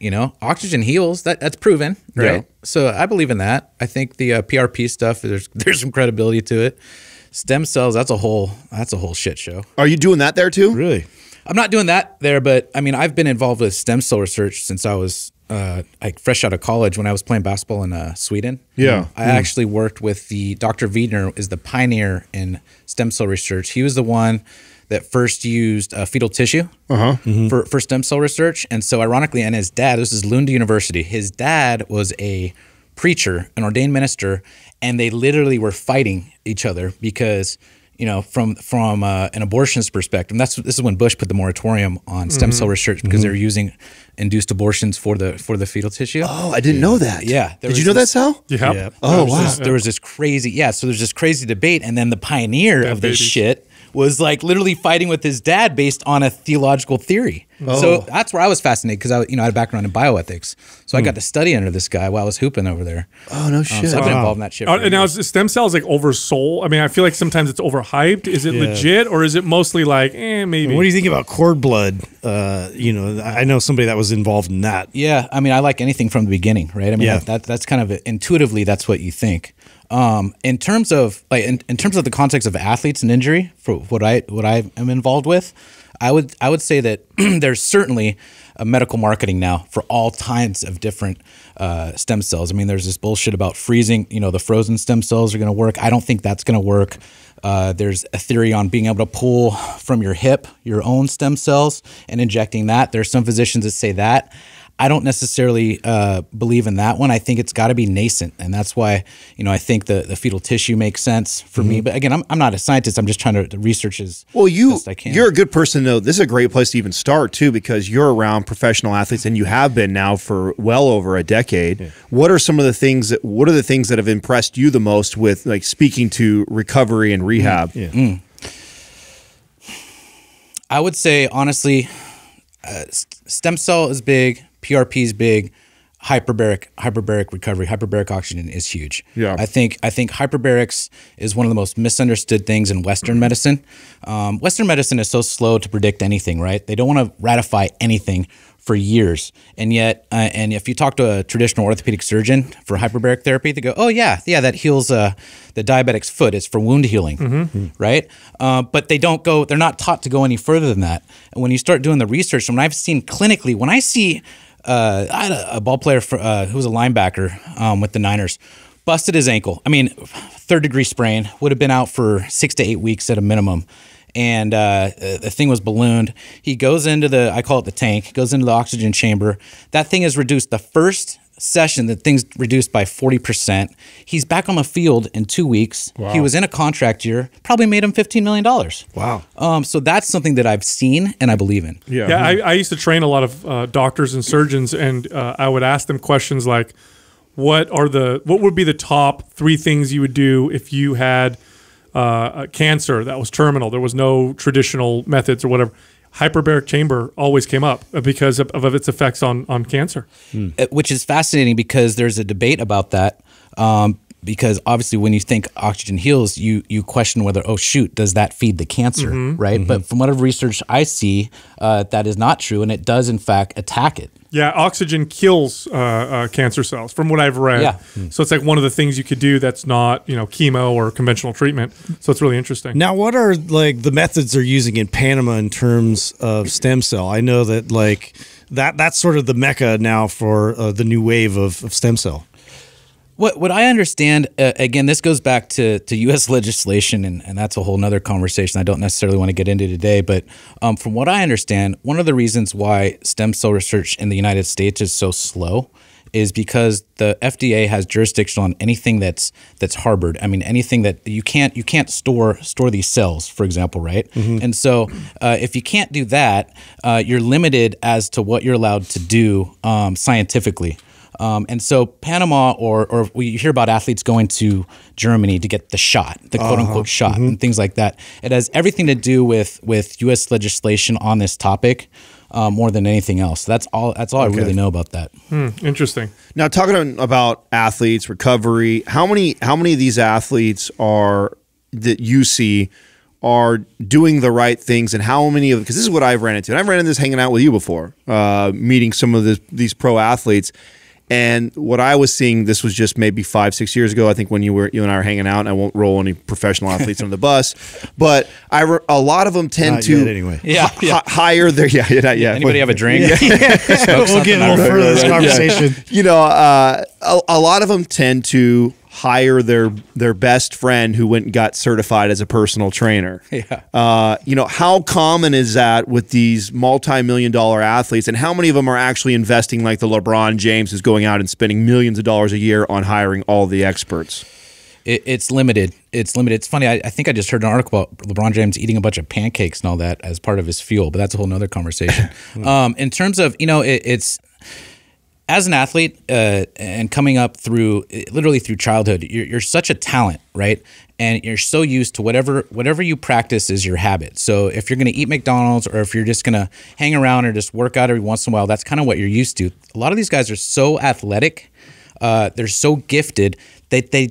You know, oxygen heals. That's proven, right? Yeah. So I believe in that. I think the PRP stuff, there's some credibility to it. Stem cells, that's a whole shit show. Are you doing that there too? Really? I'm not doing that there, but I mean, I've been involved with stem cell research since I was like fresh out of college when I was playing basketball in Sweden. Yeah. I actually worked with the Dr. Wiener, is the pioneer in stem cell research. He was the one that first used fetal tissue for stem cell research. And so ironically, and his dad, this is Lund University, his dad was a preacher, an ordained minister, and they literally were fighting each other because, you know, from an abortionist perspective, this is when Bush put the moratorium on stem cell research because they were using induced abortions for the fetal tissue. Oh, I didn't know that. Yeah. Did you know that, Sal? Yeah. Yeah. Oh, wow. There was this crazy debate, and then the pioneer of this shit was like literally fighting with his dad based on a theological theory. Oh. So that's where I was fascinated because I had a background in bioethics. So I got to study under this guy while I was hooping over there. Oh, no shit. So I've been involved in that shit. And now is stem cells like oversold? I mean, I feel like sometimes it's overhyped. Is it legit, or is it mostly like, maybe? What do you think about cord blood? You know, I know somebody that was involved in that. Yeah, I mean, I like anything from the beginning, right? I mean, that's kind of intuitively, that's what you think. In terms of like in terms of the context of athletes and injury, for what I am involved with, I would say that there's certainly a medical marketing now for all kinds of different stem cells. I mean, there's this bullshit about freezing. You know, the frozen stem cells are going to work. I don't think that's going to work. There's a theory on being able to pull from your hip your own stem cells and injecting that. There's some physicians that say that. I don't necessarily believe in that one. I think it's got to be nascent, and that's why, you know, I think the fetal tissue makes sense for me. But again, I'm not a scientist. I'm just trying to research as best I can. You're a good person, though. This is a great place to even start too, because you're around professional athletes, and you have been now for well over a decade. Yeah. What are some of the things that have impressed you the most with, like, speaking to recovery and rehab? Yeah. I would say honestly, stem cell is big. PRP is big. Hyperbaric recovery, hyperbaric oxygen is huge. Yeah. I think hyperbarics is one of the most misunderstood things in Western medicine. Western medicine is so slow to predict anything, right? They don't want to ratify anything for years, and yet, and if you talk to a traditional orthopedic surgeon for hyperbaric therapy, they go, "Oh yeah, that heals the diabetic's foot. It's for wound healing, right?" But they don't go; they're not taught to go any further than that. And when you start doing the research, and when I've seen clinically, when I see I had a ball player who was a linebacker with the Niners, busted his ankle. I mean, 3rd-degree sprain, would have been out for 6 to 8 weeks at a minimum. And the thing was ballooned. He goes into the, I call it the tank, goes into the oxygen chamber. That thing is reduced. The first session, the thing's reduced by 40%. He's back on the field in 2 weeks. Wow. He was in a contract year, probably made him $15 million. Wow. So that's something that I've seen and I believe in. Yeah, yeah. I used to train a lot of doctors and surgeons, and I would ask them questions like, what would be the top 3 things you would do if you had cancer that was terminal? There was no traditional methods or whatever. Hyperbaric chamber always came up because of its effects on cancer. Which is fascinating because there's a debate about that. Because obviously when you think oxygen heals, you question whether, oh shoot, does that feed the cancer, right? But from whatever research I see, that is not true, and it does in fact attack it. Yeah, oxygen kills cancer cells, from what I've read. Yeah. So it's like one of the things you could do that's not, you know, chemo or conventional treatment. So it's really interesting. Now, what are like the methods they're using in Panama in terms of stem cell? I know that like that's sort of the mecca now for the new wave of stem cell. What I understand, again, this goes back to U.S. legislation, and that's a whole nother conversation I don't necessarily want to get into today, but from what I understand, one of the reasons why stem cell research in the United States is so slow is because the FDA has jurisdiction on anything that's harbored. I mean, anything that you can't store these cells, for example, right? And so if you can't do that, you're limited as to what you're allowed to do scientifically. And so Panama, or we hear about athletes going to Germany to get the shot, the quote-unquote shot, and things like that. It has everything to do with U.S. legislation on this topic more than anything else. That's all I really know about that. Interesting. Now, talking about athletes, recovery, how many of these athletes that you see are doing the right things, and how many of, because this is what I've ran into, and I've ran into this hanging out with you before, meeting some of these pro athletes. And what I was seeing, this was just maybe 5-6 years ago, I think, when you and I were hanging out, and I won't roll any professional athletes on the bus, but a lot of them tend to anyway. Hire their anybody have a drink? We'll get a little further this conversation. You know, a lot of them tend to hire their best friend who went and got certified as a personal trainer. Yeah. You know, how common is that with these multi-million-dollar athletes, and how many of them are actually investing like the LeBron James, who's going out and spending millions of dollars a year on hiring all the experts? It's limited. It's limited. It's funny. I think I just heard an article about LeBron James eating a bunch of pancakes and all that as part of his fuel, but that's a whole nother conversation. In terms of, you know, it's – as an athlete and coming up through literally through childhood, you're such a talent, right? And you're so used to whatever you practice is your habit. So if you're going to eat McDonald's, or if you're just going to hang around or just work out every once in a while, that's kind of what you're used to. A lot of these guys are so athletic, they're so gifted that they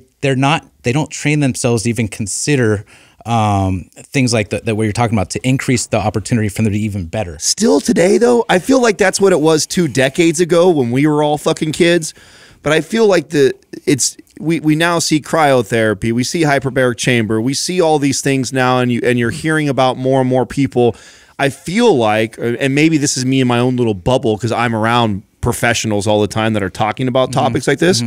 don't train themselves to even consider things like that what you're talking about, to increase the opportunity for them to be even better. Still today, though, I feel like that's what it was 2 decades ago when we were all fucking kids. But I feel like we now see cryotherapy, we see hyperbaric chamber, we see all these things now, and you're hearing about more and more people. I feel like, and maybe this is me in my own little bubble because I'm around professionals all the time that are talking about topics like this.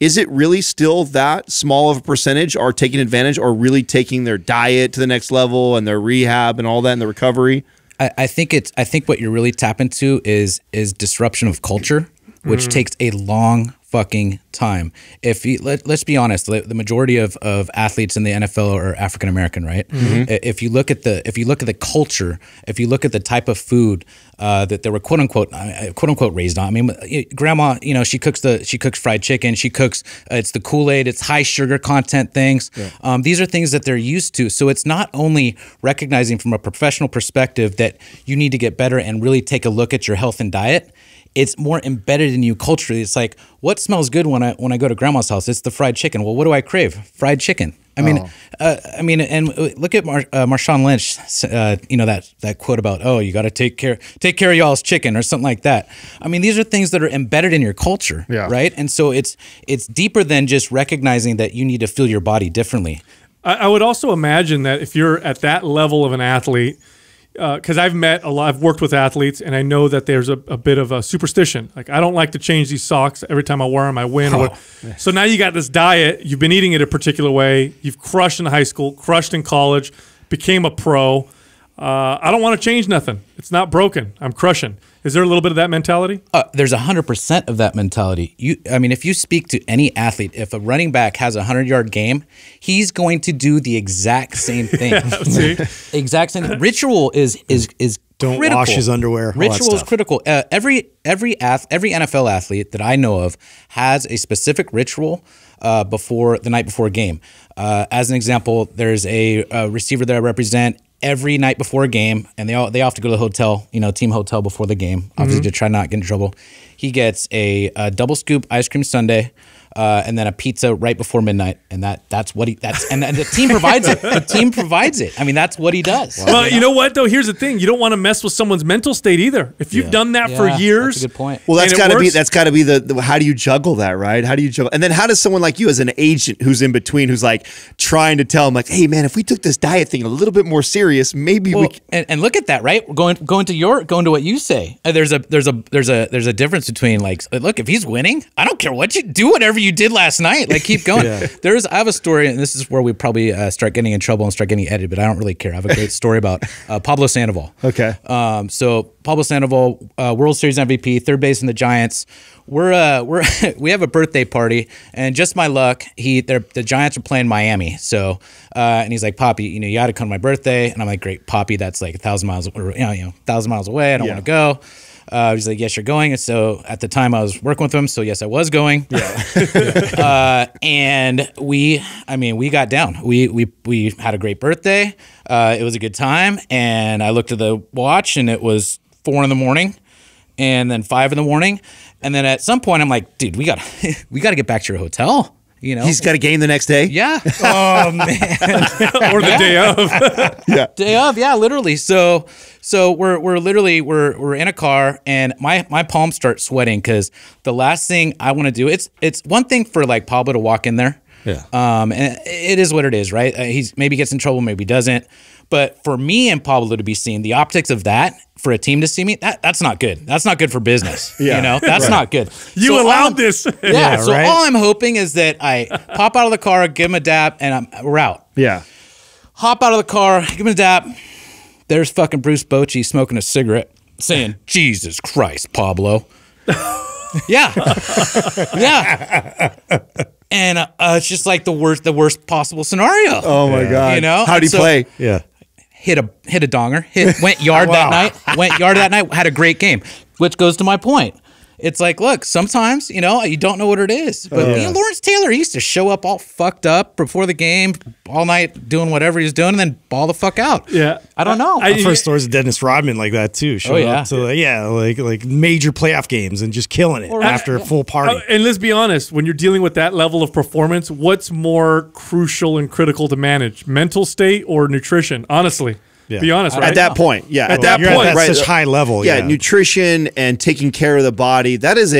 Is it really still that small of a percentage are taking advantage, or really taking their diet to the next level and their rehab and all that and the recovery? I think what you're really tapping into is disruption of culture, which takes a long fucking time. If you, let's be honest, the majority of athletes in the NFL are African American, right? If you look at the culture, if you look at the type of food that they were quote unquote raised on. I mean, grandma, you know, she cooks fried chicken. She cooks it's the Kool-Aid. It's high sugar content things. Yeah. These are things that they're used to. So it's not only recognizing from a professional perspective that you need to get better and really take a look at your health and diet. It's more embedded in you culturally. It's like, what smells good when I go to grandma's house? It's the fried chicken. Well, what do I crave? Fried chicken. I mean, and look at Marshawn Lynch. You know that quote about, oh, you got to take care of y'all's chicken, or something like that. I mean, these are things that are embedded in your culture, right? And so it's deeper than just recognizing that you need to feel your body differently. I would also imagine that if you're at that level of an athlete. Because I've worked with athletes, and I know that there's a bit of a superstition. Like, I don't like to change these socks. Every time I wear them, I win. So now you got this diet. You've been eating it a particular way. You've crushed in high school, crushed in college, became a pro. I don't want to change nothing. It's not broken. I'm crushing. Is there a little bit of that mentality? There's 100% of that mentality. I mean, if you speak to any athlete, if a running back has a 100-yard game, he's going to do the exact same thing. Exact same thing. Ritual is don't critical. Wash his underwear. Ritual is critical. Every NFL athlete that I know of has a specific ritual the night before a game. As an example, there's a receiver that I represent. Every night before a game, and they all have to go to the hotel, you know, team hotel before the game, obviously to try not to get in trouble. He gets a double scoop ice cream sundae, and then a pizza right before midnight, and that's the team provides it. The team provides it. I mean, that's what he does. Well, you know what though? Here's the thing: you don't want to mess with someone's mental state either. If you've done that for years, that's a good point. Well, that's got to be the how do you juggle that, right? How do you juggle? And then how does someone like you, as an agent who's in between, who's like trying to tell him, like, hey man, if we took this diet thing a little bit more serious, maybe we can. And look at that, right? Going to what you say. There's a difference between like, look, if he's winning, I don't care what you do, whatever you did last night, like keep going. I have a story, and this is where we probably start getting in trouble and start getting edited, but I don't really care. I have a great story about Pablo Sandoval. Okay. So Pablo Sandoval, World Series MVP, third base in the Giants. We have a birthday party, and just my luck, the Giants are playing Miami. So and he's like, Poppy, you know, you got to come to my birthday, and I'm like, great, Poppy, that's like 1,000 miles, or you know, 1,000 miles away. I don't want to go. He's like, yes, you're going. And so at the time I was working with him, so yes, I was going. And we got down. We had a great birthday. It was a good time. And I looked at the watch, and it was 4 in the morning, and then 5 in the morning. And then at some point I'm like, dude, we got to get back to your hotel. You know, he's got a game the next day. Yeah. Oh man. Or the day of. Yeah. Day of. Yeah, literally. So we're literally in a car, and my palms start sweating because the last thing I want to do, it's one thing for like Pablo to walk in there. Yeah. And it is what it is, right? He's maybe gets in trouble, maybe doesn't. But for me and Pablo to be seen, the optics of that, for a team to see me, that's not good. That's not good for business. Yeah, you know, that's right. Not good. You so allowed this. Yeah. Yeah, so right? All I'm hoping is that I pop out of the car, give him a dap, and we're out. Yeah. Hop out of the car, give him a dap. There's fucking Bruce Bochy smoking a cigarette, saying, "Jesus Christ, Pablo." Yeah. Yeah. And it's just like the worst possible scenario. Oh my God! You know, how'd he play? Yeah, hit a donger. Went yard. Wow. That night. Went yard that night. Had a great game, which goes to my point. It's like, look, sometimes you know you don't know what it is. But yeah. Lawrence Taylor, he used to show up all fucked up before the game, all night doing whatever he was doing, and then ball the fuck out. Yeah, I don't know. I've heard stories of Dennis Rodman like that too. Showing up to like major playoff games and just killing it after a full party. And let's be honest, when you're dealing with that level of performance, what's more crucial and critical to manage, mental state or nutrition? Honestly. Yeah. Be honest, right? At that point, yeah. At that point, at such high level, yeah. Nutrition and taking care of the body—that is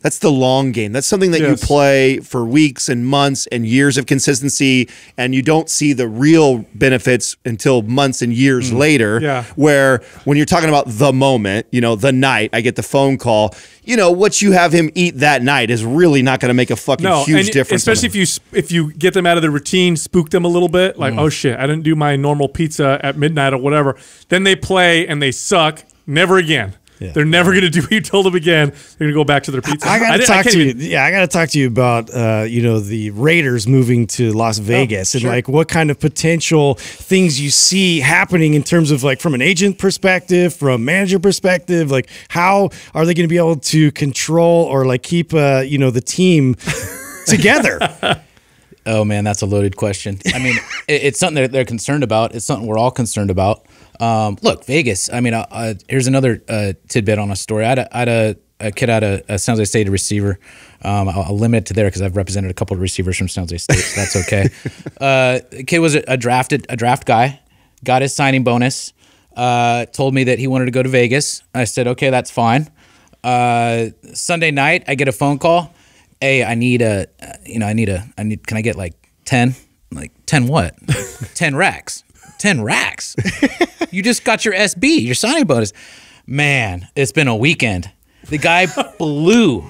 that's the long game. That's something that you play for weeks and months and years of consistency, and you don't see the real benefits until months and years later. Yeah. Where when you're talking about the moment, you know, the night I get the phone call, you know, what you have him eat that night is really not going to make a fucking huge difference. Especially if you get them out of the routine, spook them a little bit, like, oh shit, I didn't do my normal pizza at midnight or whatever. Then they play and they suck. Never again. Yeah. They're never going to do what you told them again. They're going to go back to their pizza. I got to talk to you. Yeah, I got to talk to you about you know, the Raiders moving to Las Vegas and like what kind of potential things you see happening in terms of like from an agent perspective, from manager perspective, like how are they going to be able to control or like keep you know, the team together? Oh man, that's a loaded question. I mean, it's something that they're concerned about. It's something we're all concerned about. Look, Vegas, I mean, here's another tidbit on a story. I had a kid out of San Jose State, a receiver. I'll limit it to there because I've represented a couple of receivers from San Jose State, so that's okay. The kid was a draft guy, got his signing bonus, told me that he wanted to go to Vegas. I said, okay, that's fine. Sunday night, I get a phone call. Hey, I need a, you know, can I get like 10? Like 10 what? 10 racks. 10 racks. You just got your SB, your signing bonus. Man, it's been a weekend. The guy blew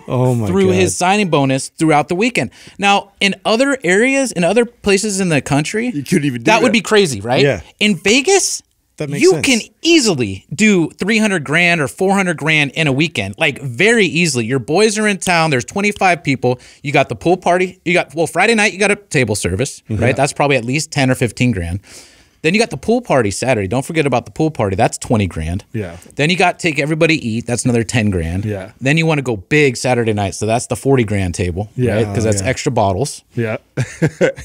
through his signing bonus throughout the weekend. Now, in other areas, in other places in the country, you couldn't even do that. Would be crazy, right? Yeah. In Vegas, that makes sense. Can easily do 300 grand or 400 grand in a weekend, like very easily. Your boys are in town. There's 25 people. You got the pool party. You got, well, Friday night, you got a table service, right? That's probably at least 10 or 15 grand. Then you got the pool party Saturday. Don't forget about the pool party. That's 20 grand. Yeah. Then you got take everybody eat. That's another 10 grand. Yeah. Then you want to go big Saturday night. So that's the 40 grand table. Yeah. Because that's extra bottles. Yeah.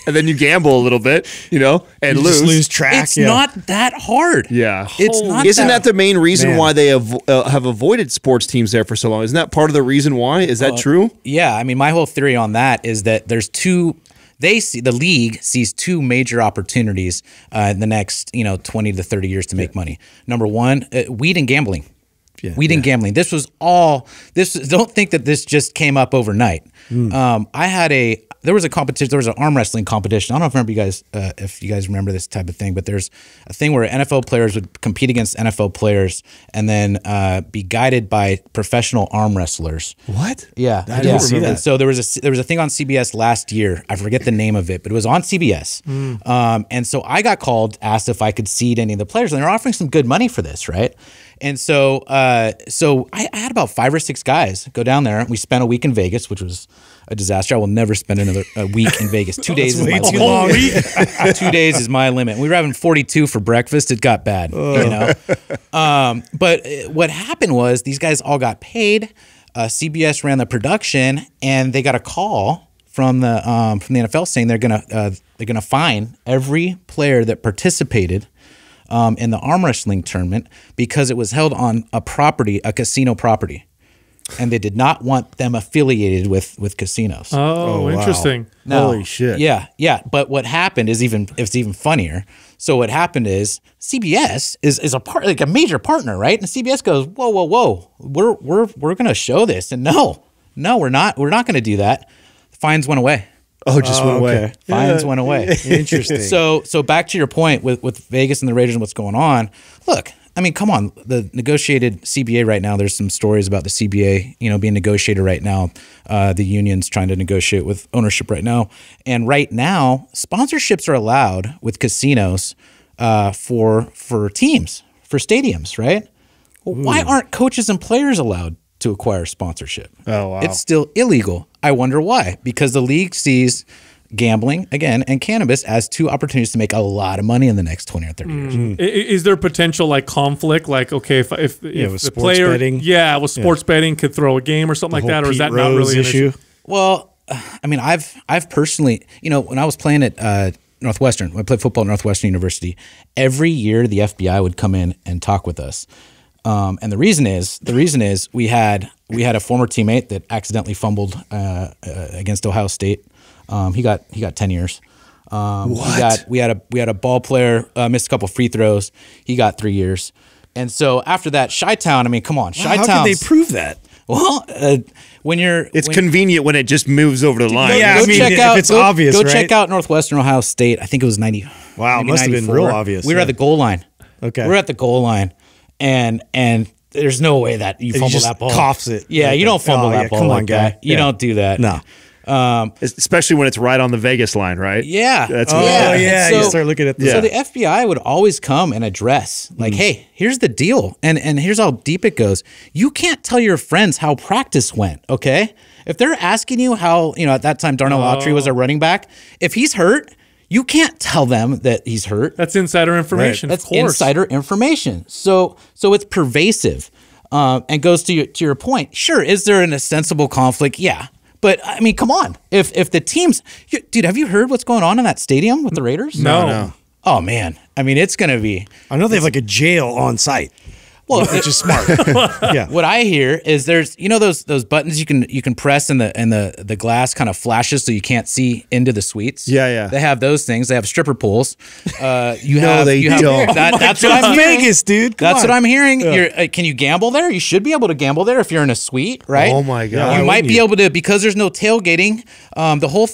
And then you gamble a little bit, you know, and you just lose track. It's not that hard. Yeah. It's not. Isn't that the main reason why they have avoided sports teams there for so long? Isn't that part of the reason why? Is that true? Yeah. I mean, my whole theory on that is that there's two. They see, the league sees two major opportunities in the next, you know, 20 to 30 years to make money. Number one, weed and gambling. Yeah, weed and gambling. This was all this. Don't think that this just came up overnight. I had a competition. There was an arm wrestling competition. I don't know if you guys remember this type of thing, but there's a thing where NFL players would compete against NFL players and then be guided by professional arm wrestlers. What? Yeah, I didn't see that. So there was a thing on CBS last year. I forget the name of it, but it was on CBS. And so I got called, asked if I could seed any of the players, and they're offering some good money for this, right? And so, I had about 5 or 6 guys go down there. We spent a week in Vegas, which was a disaster. I will never spend another week in Vegas. 2 days is my limit. 2 days is my limit. We were having 42 for breakfast. It got bad, you know. But what happened was these guys all got paid. CBS ran the production, and they got a call from the NFL saying they're gonna fine every player that participated in the arm wrestling tournament because it was held on a property, a casino property. and they did not want them affiliated with casinos. Oh, oh interesting. Wow. Now, holy shit. Yeah, yeah. But what happened is even funnier. So what happened is CBS is a part, like a major partner, right? And CBS goes, whoa, whoa, whoa, we're gonna show this, and no, we're not gonna do that. Fines went away. Oh, just went away. Okay. Fines went away. Interesting. So back to your point with Vegas and the Raiders and what's going on. Look, I mean, come on. The negotiated CBA right now. There's some stories about the CBA, you know, being negotiated right now. The union's trying to negotiate with ownership right now. And right now, sponsorships are allowed with casinos for teams, for stadiums, right? Well, why aren't coaches and players allowed to acquire sponsorship? Oh, wow. It's still illegal. I wonder why. Because the league sees gambling, again, and cannabis as two opportunities to make a lot of money in the next 20 or 30 years. Is there potential like conflict? Like, okay, if the player, sports betting could throw a game or something like that, or is that not really an issue? Well, I mean, I've personally, you know, when I was playing at Northwestern, when I played football at Northwestern University, every year the FBI would come in and talk with us. And the reason is we had a former teammate that accidentally fumbled against Ohio State. He got 10 years. What? We had a ball player missed a couple free throws. He got 3 years. And so after that, Chi-Town. I mean, come on, Chi-Town. How did they prove that? Well, it's convenient when it just moves over the line. Yeah, go check out Northwestern Ohio State. I think it was 90. Wow, must have been real obvious. We were at the goal line. Okay, we were at the goal line, and there's no way that you fumble that ball. Coughs it. Yeah, like you don't fumble that ball. Come on, guy. You don't do that. No. Especially when it's right on the Vegas line, right? Yeah. That's yeah. So, you start looking at the So the FBI would always come and address, like, hey, here's the deal. And here's how deep it goes. You can't tell your friends how practice went, okay? If they're asking you how, you know, at that time, Darnell Autry was a running back. If he's hurt, you can't tell them that he's hurt. That's insider information, right. That's insider information. So it's pervasive and goes to your point. Sure, is there an ostensible conflict? Yeah. But, I mean, come on. If the teams – dude, have you heard what's going on in that stadium with the Raiders? No. Oh, man. I mean, it's going to be – I know they have like a jail on site, well, which is smart. Yeah. What I hear is there's – you know those buttons you can press and the glass kind of flashes so you can't see into the suites? Yeah. They have those things. They have stripper pools. No, they don't. That's what I'm hearing. Vegas, dude. That's what I'm hearing. Can you gamble there? You should be able to gamble there if you're in a suite, right? Oh, my God. You might be able to, because there's no tailgating. The whole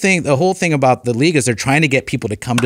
thing about the league is they're trying to get people to come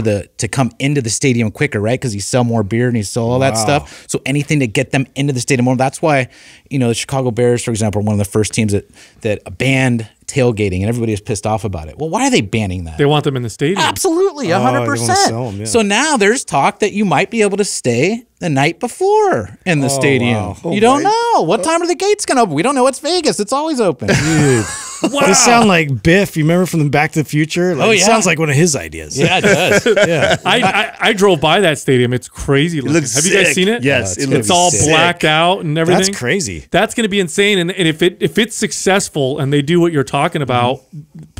into the stadium quicker, right? Because you sell more beer and you sell all that stuff. So anything to get them into the stadium. That's why, you know, the Chicago Bears, for example, are one of the first teams that banned tailgating, and everybody is pissed off about it. Well, why are they banning that? They want them in the stadium. Absolutely, 100%. So now there's talk that you might be able to stay the night before in the stadium. Wow. You don't know. What time are the gates going to open? We don't know. It's Vegas. It's always open. Dude. Wow. This sounds like Biff. You remember from Back to the Future? Like, it sounds like one of his ideas. Yeah, it does. I drove by that stadium. It's crazy looking. Have you guys seen it? Yes. It's all blacked out and everything. That's crazy. That's going to be insane. And if it's successful and they do what you're talking about,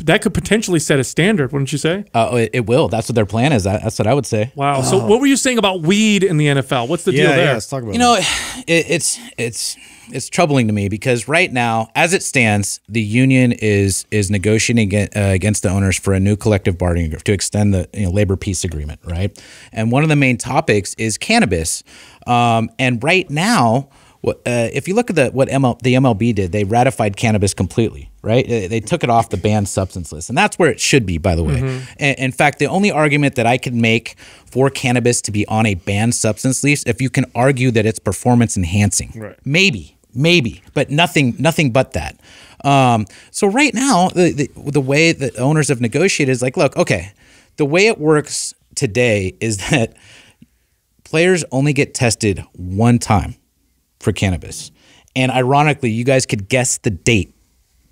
that could potentially set a standard, wouldn't you say? It will. That's what their plan is. That's what I would say. Wow. Oh. So what were you saying about weed in the NFL? What's the deal there? Yeah, let's talk about it's troubling to me because right now, as it stands, the union is negotiating against the owners for a new collective bargaining agreement to extend the labor peace agreement, right? And one of the main topics is cannabis. And right now, if you look at what the MLB did, they ratified cannabis completely, right? They took it off the banned substance list, and that's where it should be, by the way. In fact, the only argument that I could make for cannabis to be on a banned substance list, if you can argue that it's performance enhancing, right? Maybe, but nothing but that. So right now, the way that owners have negotiated is like, look, okay, the way it works today is that players only get tested one time for cannabis. And ironically, you guys could guess the date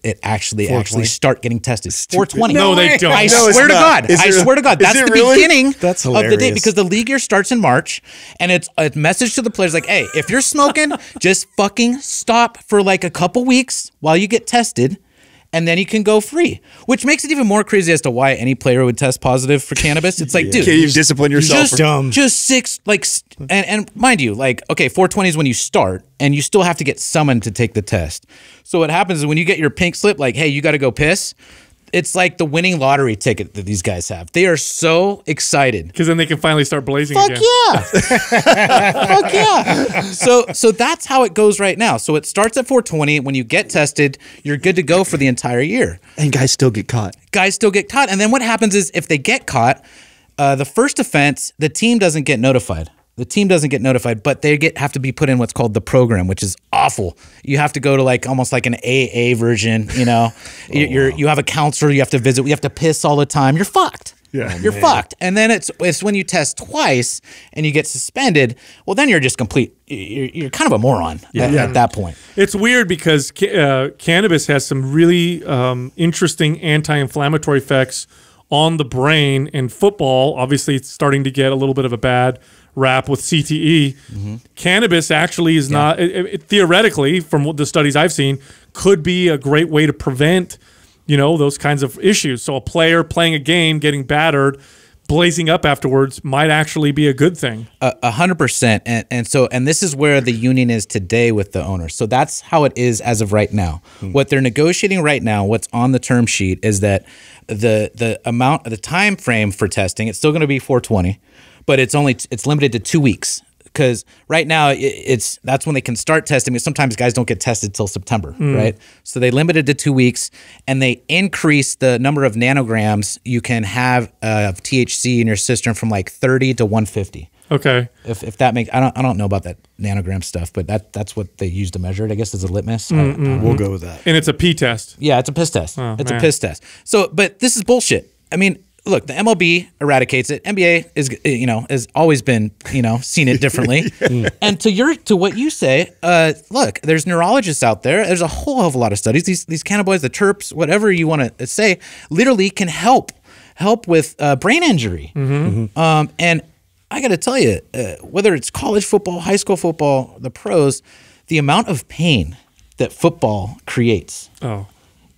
it actually start getting tested. 420. No, they don't. I swear to God. I swear to God. That's the beginning of the date, because the league year starts in March, and it's a message to the players like, hey, if you're smoking, just fucking stop for like a couple weeks while you get tested. and then he can go free, which makes it even more crazy as to why any player would test positive for cannabis. It's like, dude, can you discipline yourself? Just dumb. Just six, like, and mind you, like, okay, 420 is when you start, and you still have to get summoned to take the test. So what happens is when you get your pink slip, like, hey, you got to go piss. It's like the winning lottery ticket that these guys have. They are so excited. Because then they can finally start blazing again. Fuck yeah. Fuck yeah. So that's how it goes right now. So it starts at 420. When you get tested, you're good to go for the entire year. And guys still get caught. Guys still get caught. And then what happens is if they get caught, the first offense, the team doesn't get notified. The team doesn't get notified, but they have to be put in what's called the program, which is awful. You have to go to like almost like an AA version, you know. Oh, you have a counselor you have to visit. You have to piss all the time. You're fucked. Yeah, you're fucked. And then it's when you test twice and you get suspended. Well, then you're just complete. You're kind of a moron at that point. It's weird because cannabis has some really interesting anti-inflammatory effects on the brain. And football, obviously, it's starting to get a little bit of a bad rap with CTE. Mm-hmm. Cannabis actually is not, it theoretically, from what the studies I've seen, could be a great way to prevent, you know, those kinds of issues. So a player playing a game, getting battered, blazing up afterwards might actually be a good thing. 100%. And this is where the union is today with the owners. So that's how it is as of right now. Mm-hmm. What they're negotiating right now, what's on the term sheet, is that the time frame for testing, it's still going to be 420. But it's limited to 2 weeks because right now that's when they can start testing. Because sometimes guys don't get tested till September, right? So they limit it to 2 weeks, and they increase the number of nanograms you can have of THC in your system from like 30 to 150. Okay. If that makes, I don't know about that nanogram stuff, but that's what they use to measure it, I guess, is a litmus. We'll go with that. And it's a pee test. Yeah, it's a piss test. Oh, it's a piss test. So, but this is bullshit. I mean, look, the MLB eradicates it. NBA is, you know, has always been, you know, seen it differently. And to what you say, look, there's neurologists out there. There's a whole hell of a lot of studies. These cannabinoids, the terps, whatever you want to say, literally can help with brain injury. And I got to tell you, whether it's college football, high school football, the pros, the amount of pain that football creates. Oh.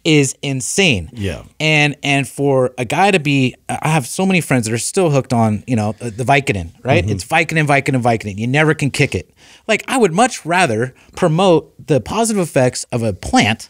Is insane. Yeah. And for a guy to be, I have so many friends that are still hooked on, you know, the Vicodin, right? It's Vicodin, Vicodin, Vicodin. You never can kick it. Like, I would much rather promote the positive effects of a plant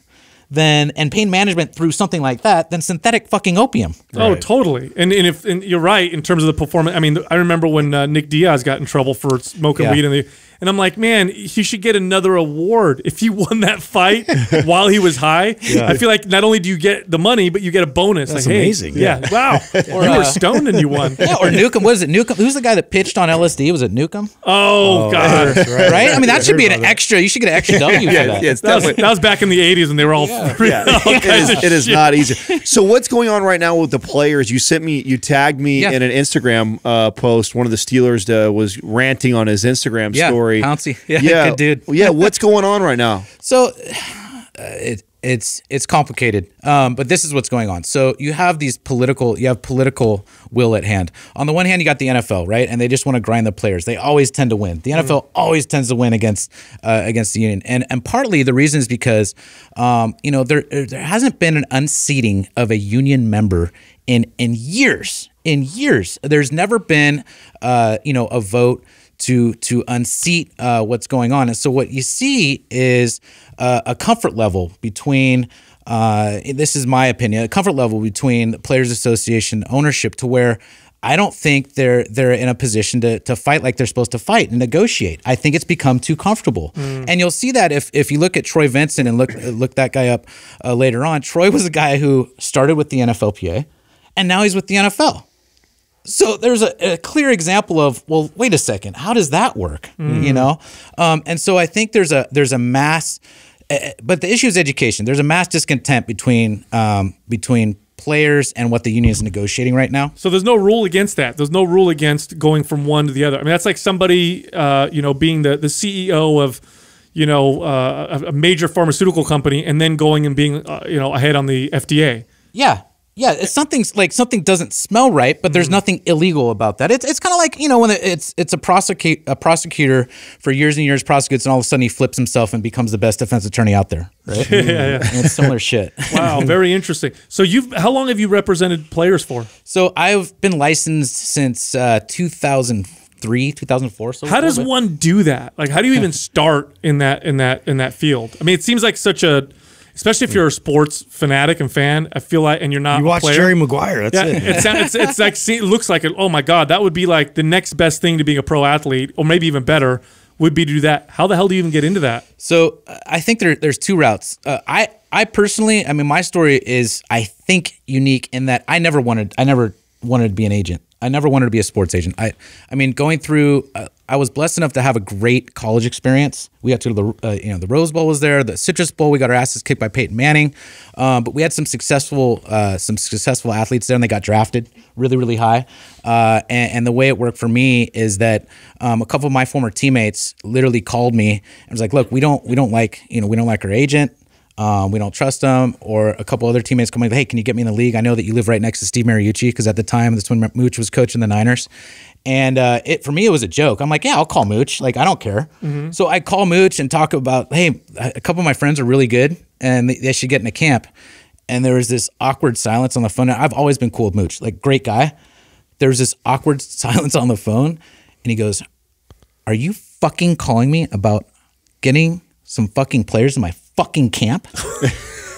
and pain management through something like that than synthetic fucking opium. Right. Oh, totally. And you're right in terms of the performance. I mean, I remember when Nick Diaz got in trouble for smoking weed in the. And I'm like, man, he should get another award if he won that fight while he was high. Yeah. I feel like not only do you get the money, but you get a bonus. That's like, amazing. Hey, wow. Or you were stoned and you won. Yeah, or Newcomb. What is it? Newcomb. Who's the guy that pitched on LSD? Was it Newcomb? Oh God. Right? I mean, that should be an extra. You should get an extra W for that. Yeah, that was back in the 80s and they were all it is not easy. So what's going on right now with the players? You sent me, you tagged me in an Instagram post. One of the Steelers was ranting on his Instagram story. Pouncy. Yeah, good dude. Yeah, what's going on right now? So it's complicated, but this is what's going on. So you have political will at hand. On the one hand, you got the NFL, right? And they just want to grind the players. They always tend to win. The NFL always tends to win against the union. And partly the reason is because you know, there hasn't been an unseating of a union member in years. In years, there's never been you know, a vote to unseat what's going on. And so what you see is a comfort level between, this is my opinion, a comfort level between the Players Association ownership to where I don't think they're in a position to fight like they're supposed to fight and negotiate. I think it's become too comfortable. And you'll see that if you look at Troy Vincent and look that guy up later on. Troy was a guy who started with the NFLPA and now he's with the NFL. So there's a clear example of, well, wait a second, how does that work? You know, and so I think there's a mass, but the issue is education. There's a mass discontent between players and what the union is negotiating right now. So there's no rule against that. There's no rule against going from one to the other. I mean, that's like somebody, you know, being the CEO of, you know, a major pharmaceutical company and then going and being, you know, ahead on the FDA. Yeah. Yeah, it's something's like something doesn't smell right, but there's nothing illegal about that. It's kind of like, you know, when it's a prosecutor for years and years prosecutes, and all of a sudden he flips himself and becomes the best defense attorney out there, right? And it's similar shit. Wow, very interesting. So how long have you represented players for? So I've been licensed since 2003, 2004. So how does one do that? Like, how do you even start in that field? I mean, it seems like such a especially if you're a sports fanatic and fan, I feel like, and you're not. You watch Jerry Maguire. That's it. It's like, it looks like it. Oh my God, that would be like the next best thing to being a pro athlete, or maybe even better, would be to do that. How the hell do you even get into that? So I think there's two routes. I personally, I mean, my story is, I think, unique in that I never wanted to be an agent. I never wanted to be a sports agent. I mean, going through. I was blessed enough to have a great college experience. We got to the Rose Bowl was there, the Citrus Bowl. We got our asses kicked by Peyton Manning, but we had some successful athletes there, and they got drafted really, really high. And the way it worked for me is that a couple of my former teammates literally called me and was like, "Look, we don't like our agent. We don't trust him." Or a couple other teammates coming, "Hey, can you get me in the league? I know that you live right next to Steve Mariucci," because at the time that's when Mooch was coaching the Niners. And for me, it was a joke. I'm like, yeah, I'll call Mooch. Like, I don't care. So I call Mooch and talk about, hey, a couple of my friends are really good and they should get in a camp. And there was this awkward silence on the phone. I've always been cool with Mooch, like, great guy. There was this awkward silence on the phone. And he goes, "Are you fucking calling me about getting some fucking players in my fucking camp?"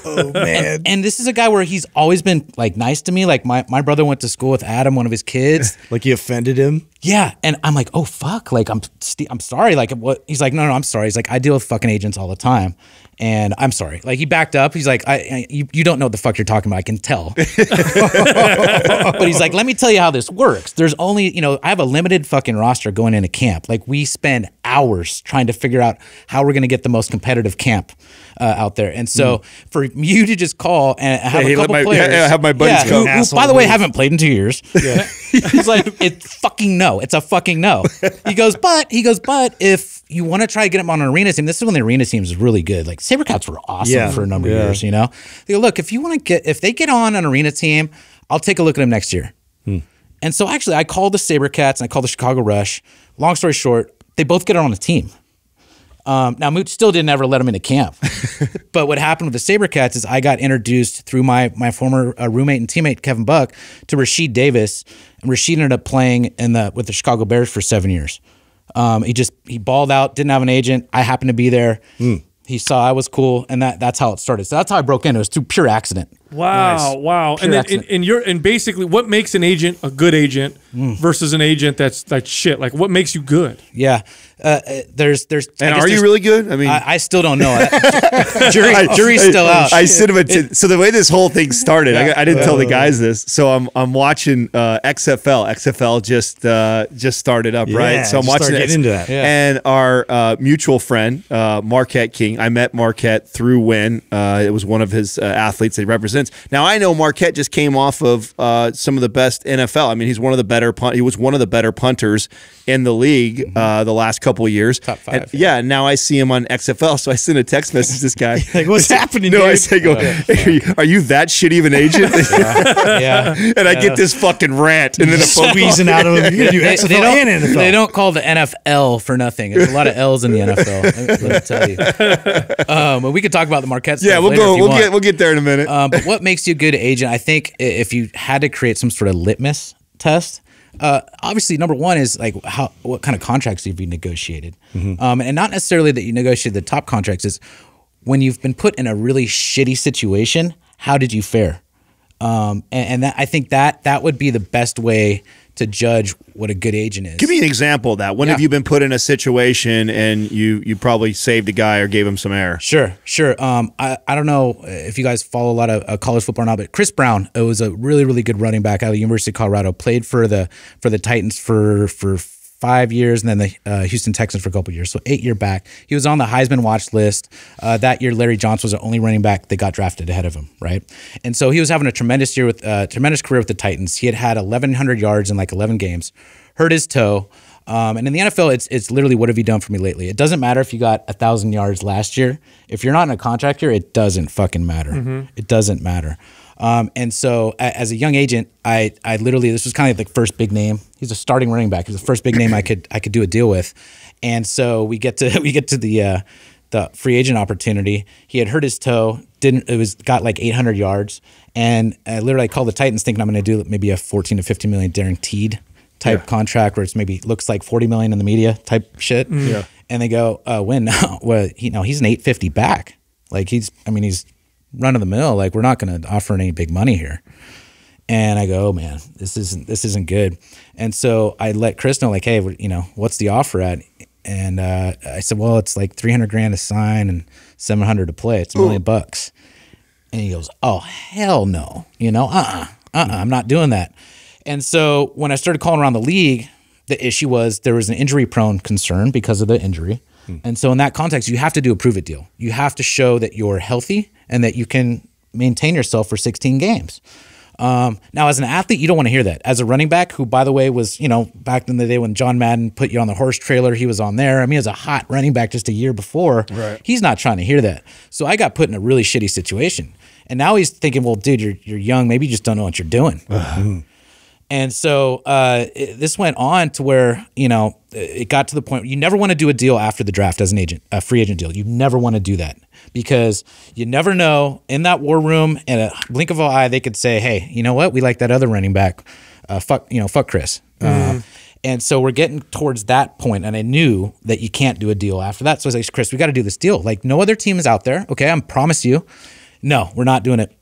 Oh, man. And this is a guy where he's always been, like, nice to me. Like, my brother went to school with Adam, one of his kids. Like, you offended him? Yeah. And I'm like, oh, fuck. Like, I'm sorry. Like, what? He's like, no, I'm sorry. He's like, I deal with fucking agents all the time. And I'm sorry. Like, he backed up. He's like, you don't know what the fuck you're talking about. I can tell. But he's like, let me tell you how this works. There's only, you know, I have a limited fucking roster going into camp. Like, we spend hours trying to figure out how we're going to get the most competitive camp out there. And so for you to just call and have a couple players. Yeah, have my buddies come. Who, by the way, haven't played in 2 years. Yeah. He's like, it's fucking no. It's a fucking no. He goes, but if you want to try to get him on an arena team, this is when the arena team is really good. Like, Sabercats were awesome for a number of years, you know? They go, look, if you want to get, if they get on an arena team, I'll take a look at them next year. And so actually I called the Sabercats and I called the Chicago Rush. Long story short, they both get on a team. Now, Mooch still didn't ever let him into camp. But what happened with the Sabercats is I got introduced through my former roommate and teammate, Kevin Buck, to Rasheed Davis. And Rasheed ended up playing with the Chicago Bears for 7 years. He balled out, didn't have an agent. I happened to be there. He saw I was cool, and that's how it started. So that's how I broke in. It was through pure accident. Wow, nice. Wow. Pure accident. And basically, what makes an agent a good agent versus an agent that's like shit? Like, what makes you good? Yeah. And are you really good? I mean, I still don't know. Jury's still out. So the way this whole thing started, I didn't tell the guys this. So I'm watching XFL. XFL just started up, right? So I'm watching it. And our mutual friend Marquette King. I met Marquette through Wynn. It was one of his athletes that he represents. Now I know Marquette just came off of some of the best NFL. I mean, he's one of the better. He was one of the better punters in the league the last couple of years. Top five. And, yeah, now I see him on XFL, so I sent a text message to this guy. Like, what's happening? No, dude? I say, go, are you that shitty of an agent? And I get this fucking rant, and then a squeezing out of him. You do XFL and NFL. They don't call the NFL for nothing. There's a lot of L's in the NFL. Let me tell you. But we could talk about the Marquette stuff. Yeah, we'll go. We'll get there in a minute. But what makes you a good agent? I think if you had to create some sort of litmus test. Obviously, number one is like what kind of contracts have you negotiated, and not necessarily that you negotiated the top contracts. Is when you've been put in a really shitty situation, how did you fare? And that, I think that would be the best way to judge what a good agent is. Give me an example of that. When have you been put in a situation and you probably saved a guy or gave him some air? Sure. I don't know if you guys follow a lot of college football or not, but Chris Brown, it was a really, really good running back out of the University of Colorado, played for the Titans for 5 years, and then the Houston Texans for a couple of years, so 8-year back. He was on the Heisman watch list. That year, Larry Johnson was the only running back that got drafted ahead of him, right? And so he was having a tremendous year with tremendous career with the Titans. He had 1,100 yards in like 11 games, hurt his toe, And in the NFL, it's literally, what have you done for me lately? It doesn't matter if you got 1,000 yards last year. If you're not in a contract year, it doesn't fucking matter. Mm-hmm. It doesn't matter. And so as a young agent, I literally, this was kind of like the first big name. He's a starting running back. He's the first big name I could do a deal with. And so we get to the free agent opportunity. He had hurt his toe. Got like 800 yards. And I literally called the Titans thinking I'm going to do maybe a 14 to 15 million guaranteed type contract where it's maybe looks like 40 million in the media type shit. Yeah. And they go, when now? Well, he's an 850 back. Like he's run of the mill. Like, we're not going to offer any big money here. And I go, oh man, this isn't good. And so I let Chris know, like, hey, what's the offer at? And I said, well, it's like 300 grand to sign and 700 to play. It's $1 million bucks. And he goes, oh, hell no. I'm not doing that. And so when I started calling around the league, the issue was there was an injury-prone concern because of the injury. Hmm. And so in that context, you have to do a prove-it deal. You have to show that you're healthy and that you can maintain yourself for 16 games. Now, as an athlete, you don't want to hear that. As a running back, who, by the way, was, back in the day when John Madden put you on the horse trailer, he was on there. I mean, he was a hot running back just a year before. Right. He's not trying to hear that. So I got put in a really shitty situation. And now he's thinking, well, dude, you're young. Maybe you just don't know what you're doing. And so this went on to where, it got to the point where you never want to do a deal after the draft as an agent, a free agent deal. You never want to do that because you never know. In that war room, in a blink of an eye, they could say, hey, you know what? We like that other running back. Fuck Chris. And so we're getting towards that point, and I knew that you can't do a deal after that. So I was like, Chris, we got to do this deal. Like, no other team is out there. Okay, I promise you. No, we're not doing it.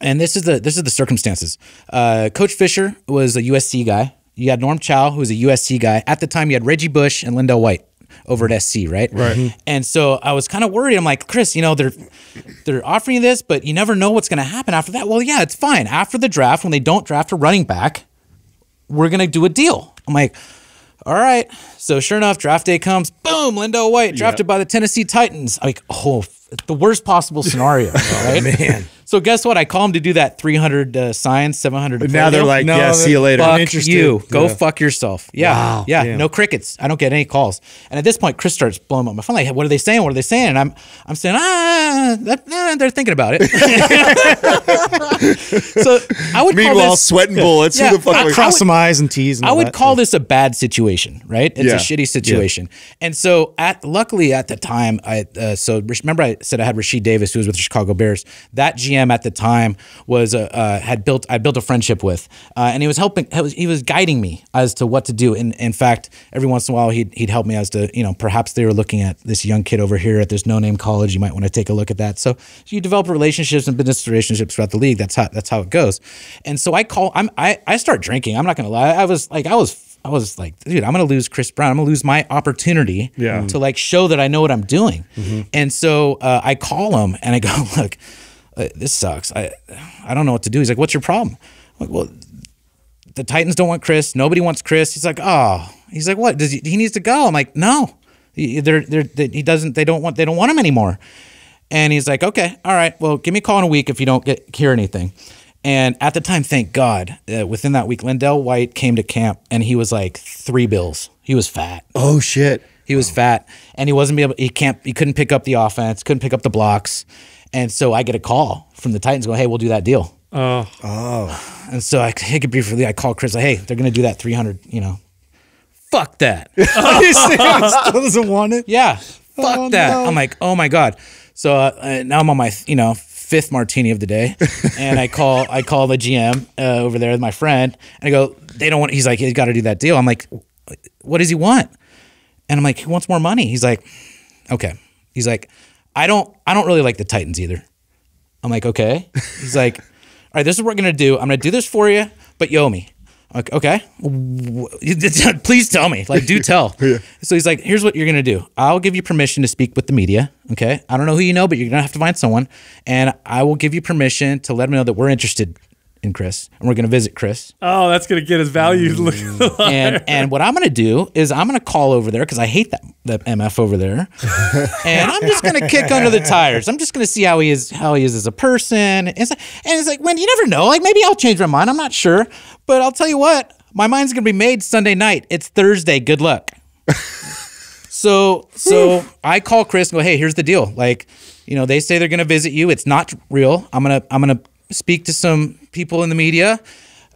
And this is the circumstances. Coach Fisher was a USC guy. You had Norm Chow, who was a USC guy. At the time, you had Reggie Bush and Lendale White over at SC, right? Right. Mm-hmm. And so I was kind of worried. I'm like, Chris, they're offering you this, but you never know what's going to happen after that. Well, yeah, it's fine. After the draft, when they don't draft a running back, we're going to do a deal. I'm like, all right. So sure enough, draft day comes. Boom, Lendale White drafted by the Tennessee Titans. I'm like, oh, the worst possible scenario, right? Man. So guess what? I call him to do that 300 signs, 700. But now they're like, no, yeah, see you later. Fuck you. Go fuck yourself. Yeah. Wow. Yeah. Damn. No crickets. I don't get any calls. And at this point, Chris starts blowing up my phone. Like, what are they saying? What are they saying? And I'm saying, they're thinking about it. So I would meanwhile call this, sweating bullets. Yeah, who the fuck I cross some eyes and T's. And I would call this a bad situation, right? It's a shitty situation. Yeah. And so luckily at the time, so remember I said I had Rasheed Davis, who was with the Chicago Bears. That GM at the time was I built a friendship with, and he was helping. He was guiding me as to what to do. And in fact, every once in a while, he'd help me as to perhaps they were looking at this young kid over here at this no-name college. You might want to take a look at that. So you develop relationships and business relationships throughout the league. That's how it goes. And so I start drinking. I'm not gonna lie. I was like, dude, I'm going to lose Chris Brown. I'm going to lose my opportunity to like show that I know what I'm doing. And so I call him and I go, look, this sucks. I don't know what to do. He's like, what's your problem? I'm like, well, the Titans don't want Chris. Nobody wants Chris. He's like, oh. He's like, what? He needs to go. I'm like, no. They don't want him anymore. And he's like, okay, all right. Well, give me a call in a week if you don't hear anything. And at the time, thank God, within that week, Lendale White came to camp and he was like 3 bills. He was fat. Oh shit. He was fat, and he wasn't able. He couldn't pick up the offense. Couldn't pick up the blocks. And so I get a call from the Titans going, hey, we'll do that deal. Oh. And so I take it briefly. I call Chris. Like, hey, they're going to do that 300. Fuck that. I still doesn't want it. Yeah. Fuck that. No. I'm like, oh my God. So now I'm on my fifth martini of the day, and I call the GM over there with my friend, and I go, they don't want. He's like, he's got to do that deal. I'm like, what does he want? And I'm like, he wants more money. He's like, okay. He's like, I don't really like the Titans either. I'm like, okay. He's like, all right, this is what we're gonna do. I'm gonna do this for you, but you owe me. I'm like, okay. Please tell me. Like, do tell. Yeah. So he's like, here's what you're gonna do. I'll give you permission to speak with the media. Okay. I don't know who you know, but you're gonna have to find someone, and I will give you permission to let them know that we're interested in Chris, and we're gonna visit Chris. Oh, that's gonna get his value. And what I'm gonna do is I'm gonna call over there because I hate that MF over there, and I'm just gonna kick under the tires. I'm just gonna see how he is as a person. And it's like, when you never know, like maybe I'll change my mind. I'm not sure, but I'll tell you what. my mind's going to be made Sunday night. It's Thursday. Good luck. So I call Chris and go, hey, here's the deal. Like, you know, they say they're going to visit you. It's not real. I'm going to speak to some people in the media.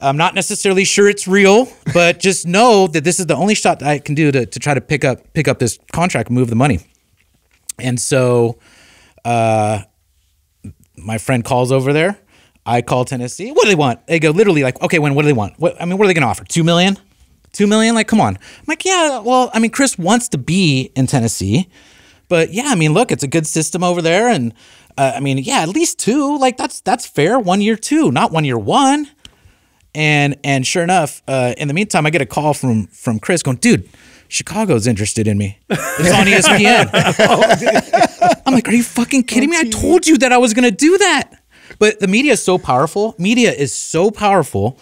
I'm not necessarily sure it's real, but just know that this is the only shot that I can do to try to pick up this contract and move the money. And so my friend calls over there. I call Tennessee. What do they want? They go literally like, okay, what do they want? What are they going to offer? $2 million? $2 million? Like, come on. I'm like, yeah, well, I mean, Chris wants to be in Tennessee, but yeah, I mean, look, it's a good system over there. And I mean, yeah, at least two, like that's fair. 1 year, two, not 1 year, one. And sure enough, in the meantime, I get a call from Chris going, dude, Chicago's interested in me. It's on ESPN. I'm like, are you fucking kidding me? I told you that I was going to do that. But the media is so powerful. Media is so powerful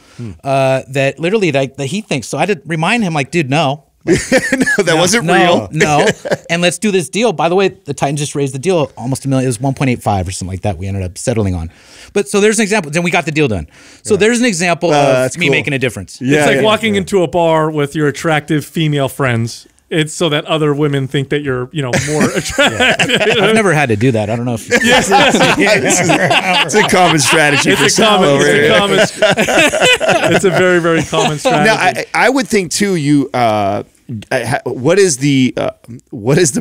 that literally that he thinks. So I had to remind him, like, dude, no. Like, no, that wasn't real. No, and let's do this deal. By the way, the Titans just raised the deal almost $1 million. It was 1.85 or something like that we ended up settling on. But so there's an example. Then we got the deal done. So there's an example of me making a difference. Yeah, it's like walking into a bar with your attractive female friends. It's so that other women think that you're, you know, more attractive. Yeah. I've never had to do that. I don't know if it's a common strategy. It's a very, very common strategy. Now, I would think too. You, what is the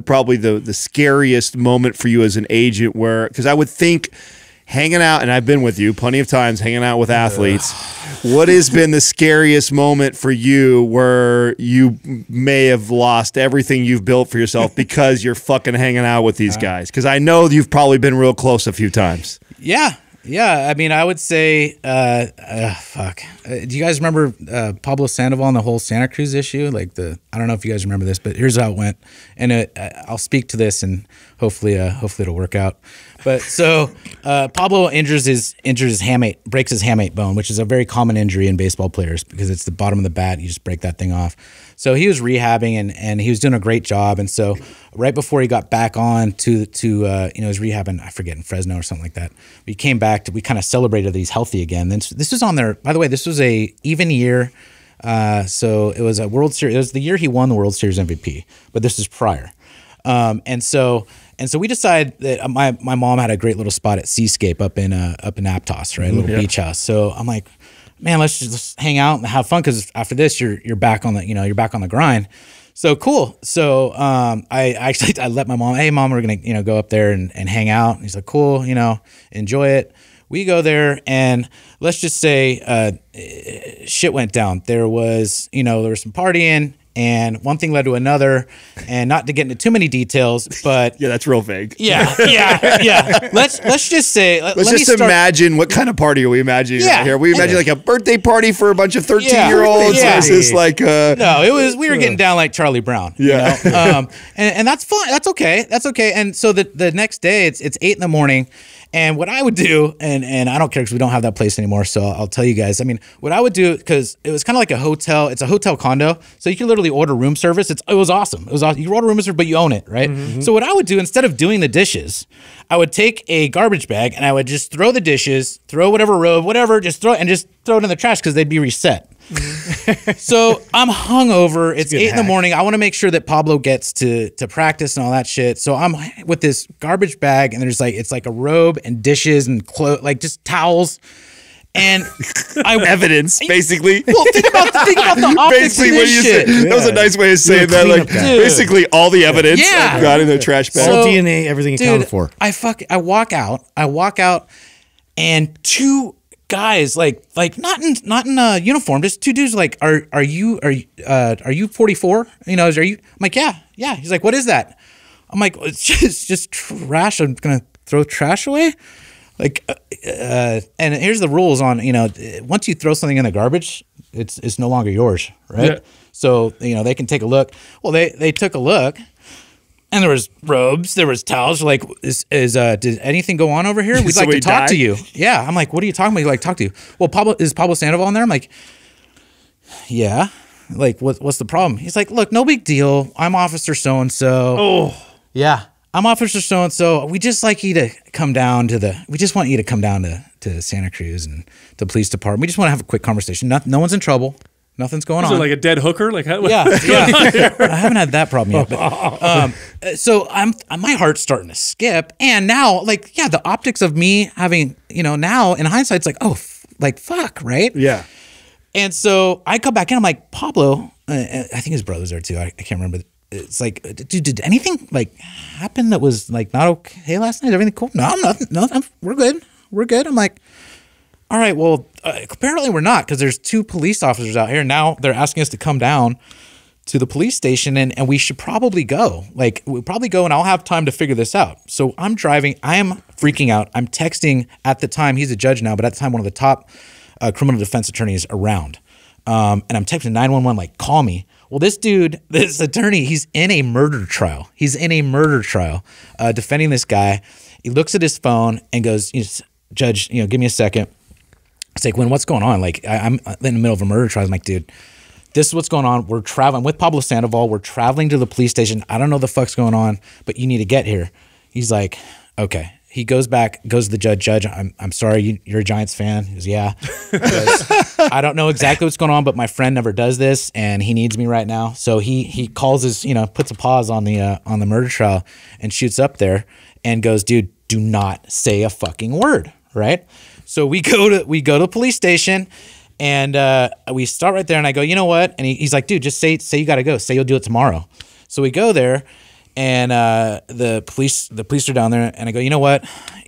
probably the scariest moment for you as an agent? Where, because I would think, hanging out, and I've been with you plenty of times, hanging out with athletes. What has been the scariest moment for you where you may have lost everything you've built for yourself because you're fucking hanging out with these guys? Because I know you've probably been real close a few times. Yeah. Yeah. I mean, I would say, fuck. Do you guys remember Pablo Sandoval and the whole Santa Cruz issue? Like I don't know if you guys remember this, but here's how it went. And I'll speak to this and hopefully it'll work out. But so Pablo injures his hamate, breaks his hamate bone, which is a very common injury in baseball players because it's the bottom of the bat. You just break that thing off. So he was rehabbing and he was doing a great job. And so right before he got back on to you know, his rehab in, I forget, in Fresno or something like that. We came back. We kind of celebrated that he's healthy again. Then this was on there. By the way, this was a even year. So it was a World Series. It was the year he won the World Series MVP. But this is prior. And so we decided that my mom had a great little spot at Seascape up in Aptos, right? A little beach house. So I'm like, man, let's just hang out and have fun, because after this you're back on the, you know, you're back on the grind. So cool. So I let my mom, hey mom, we're gonna, you know, go up there and hang out. And he's like, cool, you know, enjoy it. We go there, and let's just say shit went down. There was, you know, there was some partying. And one thing led to another, and not to get into too many details, but yeah, that's real vague. Yeah, yeah, yeah. Let's just say, let me imagine, what kind of party are we imagining right here? We imagine like a birthday party for a bunch of 13-year-olds. Yeah. Is this like no? It was, we were getting down like Charlie Brown. Yeah, you know? And that's fine. That's okay. That's okay. And so the next day, it's 8 in the morning. And what I would do, and I don't care because we don't have that place anymore, so I'll tell you guys. I mean, what I would do, because it was kind of like a hotel. It's a hotel condo, so you can literally order room service. It was awesome. It was awesome. You order room service, but you own it, right? Mm-hmm. So what I would do, instead of doing the dishes, I would take a garbage bag and I would just throw the dishes, throw whatever robe, whatever, just throw it in the trash because they'd be reset. So I'm hungover. It's 8 in the morning. I want to make sure that Pablo gets to practice and all that shit. So I'm with this garbage bag, and there's like, it's like a robe and dishes and clothes, like just towels. And evidence, basically. Well, think about the optics of this shit. Yeah. That was a nice way of saying that. Like, basically, all the evidence I got in their trash bag. All DNA, everything accounted for. I walk out. And two guys, like not in a uniform, just two dudes. Like, are you 44? You know, are you? I'm like, yeah. He's like, what is that? I'm like, it's just trash. I'm gonna throw trash away. Like, and here's the rules on, you know, once you throw something in the garbage, it's no longer yours, right? Yeah. So, you know, they can take a look. Well, they took a look, and there was robes, there was towels. Like, did anything go on over here? We'd like to talk to you. Yeah. I'm like, what are you talking about? We'd like to talk to you. Well, is Pablo Sandoval in there? I'm like, yeah. Like, what's the problem? He's like, look, no big deal. I'm Officer so-and-so. Oh. Yeah. I'm Officer so-and-so. We just like you to come down to we just want you to come down to Santa Cruz and the police department. We just want to have a quick conversation. No one's in trouble. Nothing's going on. Is it like a dead hooker? Like how, yeah. I haven't had that problem yet. But, so my heart's starting to skip, and now like the optics of me having now in hindsight it's like fuck, right? Yeah. And so I come back in. I'm like, Pablo, I think his brother's there too. I can't remember. It's like, dude, did anything like happen that was like not okay last night? Is everything cool? No, nothing. No, we're good. We're good. I'm like, all right, well, apparently we're not, because there's two police officers out here. Now they're asking us to come down to the police station, and we should probably go. Like, we'll probably go, and I'll have time to figure this out. So I'm driving. I am freaking out. I'm texting at the time. He's a judge now, but at the time, one of the top criminal defense attorneys around. And I'm texting 911, like, call me. Well, this dude, this attorney, he's in a murder trial. He's in a murder trial defending this guy. He looks at his phone and goes, Judge, give me a second. It's like, what's going on? Like, I'm in the middle of a murder trial. I'm like, dude, this is what's going on. We're traveling with Pablo Sandoval. We're traveling to the police station. I don't know the fuck's going on, but you need to get here. He's like, okay. He goes back, goes to the judge. Judge, I'm sorry, you're a Giants fan. He goes, yeah. He goes, I don't know exactly what's going on, but my friend never does this, and he needs me right now. So he calls his, puts a pause on the murder trial and shoots up there and goes, dude, do not say a fucking word, right? So we go to the police station, and we start right there, and I go, you know what? And he's like, dude, just say you gotta go. Say you'll do it tomorrow. So we go there. And the police are down there, and I go, you know what?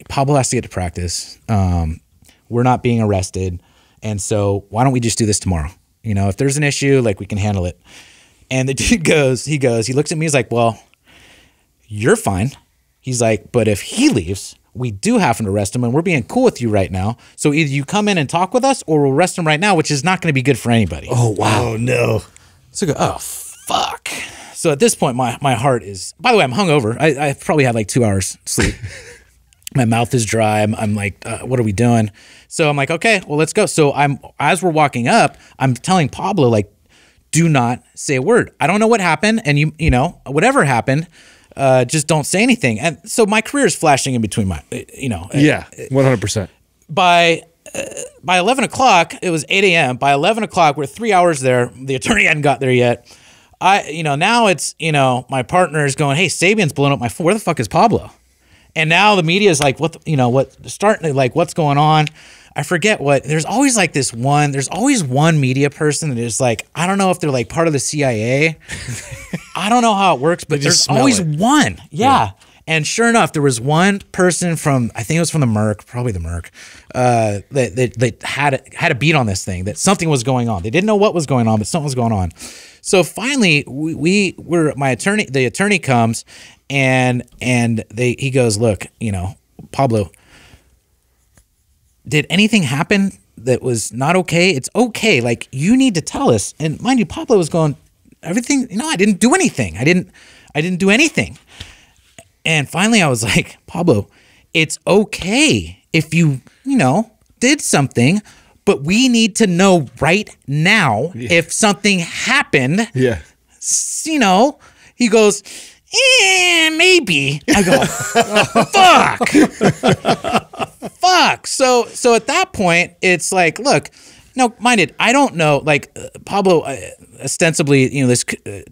Pablo has to get to practice. We're not being arrested, and so why don't we just do this tomorrow? If there's an issue, like, we can handle it. And the dude goes, he looks at me, he's like, well, you're fine. He's like, but if he leaves, we do have to arrest him, and we're being cool with you right now. So either you come in and talk with us, or we'll arrest him right now, which is not going to be good for anybody. Oh, wow. Oh, no. So I go, oh, fuck. So at this point, my heart is, by the way, I'm hungover. I probably had like 2 hours sleep. My mouth is dry. I'm like, what are we doing? So I'm like, okay, well, let's go. So as we're walking up, I'm telling Pablo, like, do not say a word. I don't know what happened. And whatever happened, just don't say anything. And so my career is flashing in between my, Yeah, 100%. By 11 o'clock, it was 8 a.m. By 11 o'clock, we're 3 hours there. The attorney hadn't got there yet. Now it's, my partner is going, hey, Sabian's blown up my phone. Where the fuck is Pablo? And now the media is like, what's going on? I forget what, there's always one media person that is like, I don't know if they're like part of the CIA. I don't know how it works, but there's always one. Yeah. And sure enough, there was one person from, I think it was from the Merc, probably the Merc, that had a beat on this thing, that something was going on. They didn't know what was going on, but something was going on. So finally, the attorney comes, and he goes, look, Pablo, did anything happen that was not okay? It's okay. Like, you need to tell us. And mind you, Pablo was going, everything. No, I didn't do anything. I didn't do anything. And finally, I was like, Pablo, it's okay if you, did something, but we need to know right now if something happened. Yeah. He goes, maybe. I go, fuck. Fuck. So at that point, it's like, look, no, mind it, I don't know. Like, Pablo, ostensibly,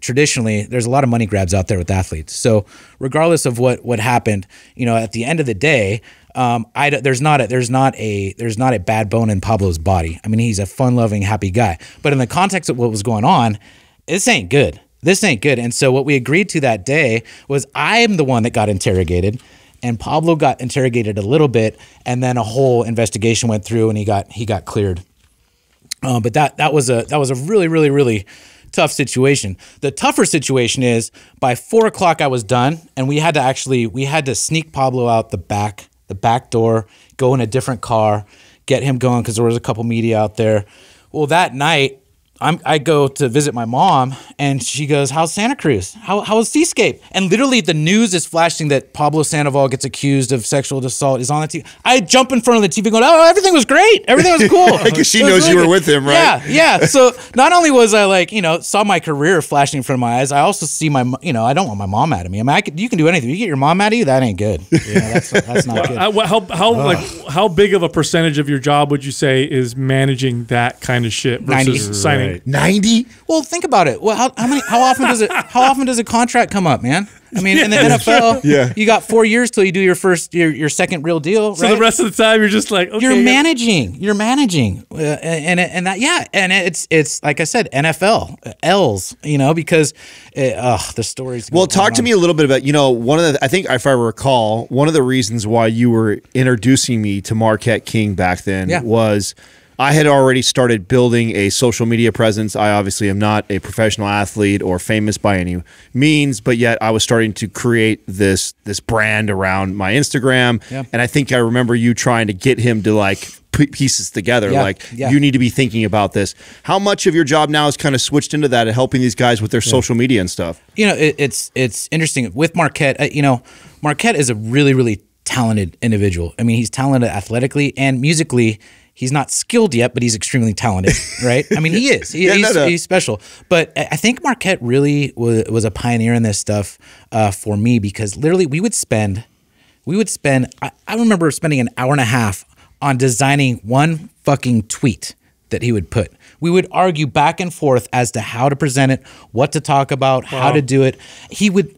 traditionally, there's a lot of money grabs out there with athletes. So regardless of what happened, at the end of the day, there's not a bad bone in Pablo's body. I mean, he's a fun-loving, happy guy. But in the context of what was going on, this ain't good. This ain't good. And so what we agreed to that day was, I'm the one that got interrogated, and Pablo got interrogated a little bit, and then a whole investigation went through, and he got cleared. But that was a really, really, really tough situation. The tougher situation is, by 4 o'clock I was done, and we had to sneak Pablo out the back door, go in a different car, get him going, because there was a couple media out there. Well, that night I go to visit my mom, and she goes, how's Santa Cruz? How is Seascape? And literally the news is flashing that Pablo Sandoval gets accused of sexual assault, is on the TV. I jump in front of the TV going, oh, everything was great. Everything was cool. Because she knows you were with him, right? Yeah. So not only was I like, saw my career flashing in front of my eyes, I also see my, I don't want my mom mad at me. I mean, you can do anything. You get your mom mad at you, that ain't good. Yeah, that's not good. How big of a percentage of your job would you say is managing that kind of shit versus signing Right. 90? Well, think about it. Well, how often does a contract come up, man? I mean, in the NFL, you got 4 years till you do your second real deal. Right? So the rest of the time, you're just like, okay, you're managing, and it's like I said, NFL L's, you know, because the stories. Well, talk to me a little bit about, you know, I think if I recall, one of the reasons why you were introducing me to Marquette King back then was, I had already started building a social media presence. I obviously am not a professional athlete or famous by any means, but yet I was starting to create this brand around my Instagram. Yeah. And I think I remember you trying to get him to like put pieces together. Yeah. Like, you need to be thinking about this. How much of your job now is kind of switched into that and helping these guys with their social media and stuff? You know, it's interesting. With Marquette, you know, Marquette is a really, really talented individual. I mean, he's talented athletically and musically. He's not skilled yet, but he's extremely talented, right? I mean, he is. He's special. But I think Marquette really was a pioneer in this stuff for me, because literally we would spend, I remember spending an hour and a half on designing one fucking tweet that he would put. We would argue back and forth as to how to present it, what to talk about, how to do it.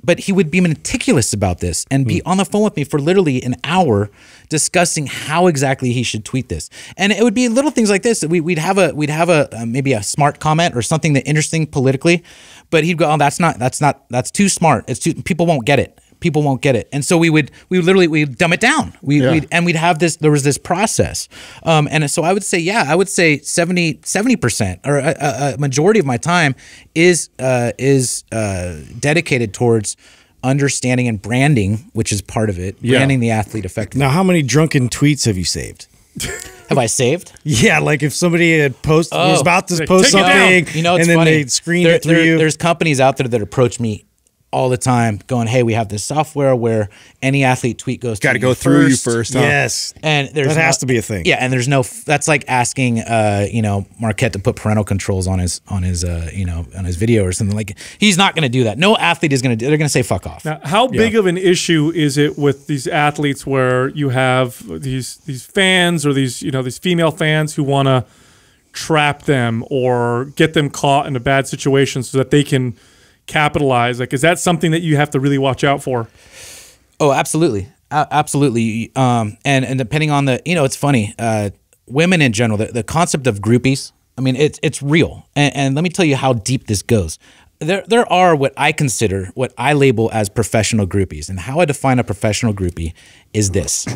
But he would be meticulous about this and be on the phone with me for literally an hour discussing how exactly he should tweet this. And it would be little things like this. We'd have maybe a smart comment or something that interesting politically, but he'd go, "Oh, that's too smart. People won't get it. People won't get it." And so we would dumb it down. We'd have this, there was this process. And so I would say 70% or a majority of my time is dedicated towards understanding and branding, which is part of it, branding the athlete effectively. Now, how many drunken tweets have you saved? Have I saved? Yeah, like if somebody had was about to post something, you know, and then they screened it through you. There's companies out there that approach me all the time going, "Hey, we have this software where any athlete tweet goes through you first. Huh? Yes. And that has to be a thing. Yeah. And there's no, that's like asking, you know, Marquette to put parental controls on his video or something. Like, he's not going to do that. No athlete is going to do, they're going to say fuck off. Now, how big of an issue is it with these athletes where you have these fans or these, you know, these female fans who want to trap them or get them caught in a bad situation so that they can capitalize? Like, is that something that you have to really watch out for? Oh, absolutely. Absolutely. And depending on the, you know, it's funny, women in general, the concept of groupies, I mean, it's real. And let me tell you how deep this goes. There are what I label as professional groupies, and how I define a professional groupie is this.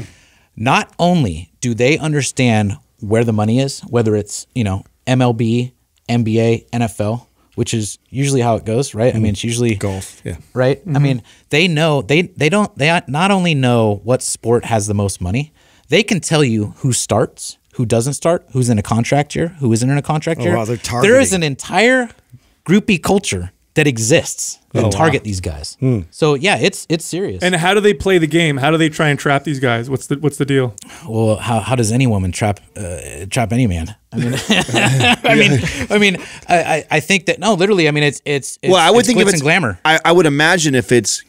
Not only do they understand where the money is, whether it's, you know, MLB, NBA, NFL, which is usually how it goes, right? I mean, it's usually golf, right? I mean, they know they not only know what sport has the most money, they can tell you who starts, who doesn't start, who's in a contract year, who isn't in a contract year. Wow, there is an entire groupie culture that exists that target these guys. So yeah, it's serious. And how do they play the game? How do they try and trap these guys? What's the deal? Well, how does any woman trap any man? I mean, I think that it's glitz and glamour. I would imagine if it's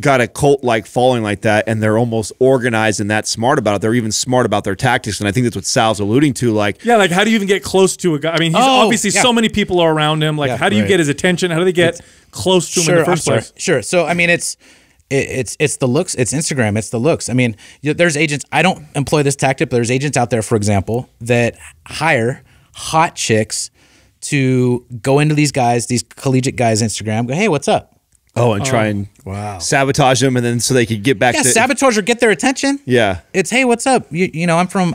got a cult like following like that, and they're almost organized and that smart about it, they're even smart about their tactics. And I think that's what Sal's alluding to. Like, yeah, like how do you even get close to a guy? I mean, he's obviously so many people are around him. Like, how do you get his attention? How do they get close to him in the first place? Sure. So I mean, it's the looks. It's Instagram. It's the looks. I mean, there's agents. I don't employ this tactic, but there's agents out there, for example, that hire hot chicks to go into these guys, these collegiate guys' Instagram. Go, "Hey, what's up?" Oh, and try and sabotage them, and then so they could get back. Yeah, sabotage or get their attention. Yeah, it's, "Hey, what's up? You know, I'm from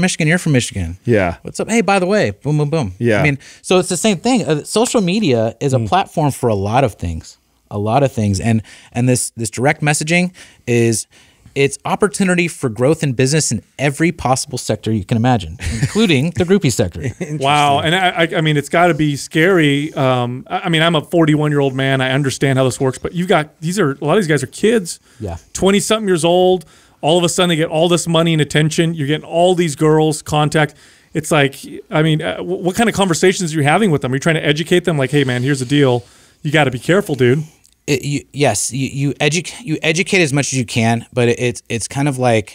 Michigan. You're from Michigan. Yeah, what's up? Hey, by the way, boom, boom, boom." Yeah, I mean, so it's the same thing. Social media is a platform for a lot of things, and this direct messaging is, it's opportunity for growth in business in every possible sector you can imagine, including the groupie sector. Wow, and I mean, it's got to be scary. I mean, I'm a 41-year-old man. I understand how this works, but you've got a lot of these guys are kids, 20-something years old. All of a sudden, they get all this money and attention. You're getting all these girls contact. It's like, I mean, what kind of conversations are you having with them? Are you trying to educate them? Like, "Hey, man, here's the deal. You got to be careful, dude." You educate as much as you can, but it's kind of like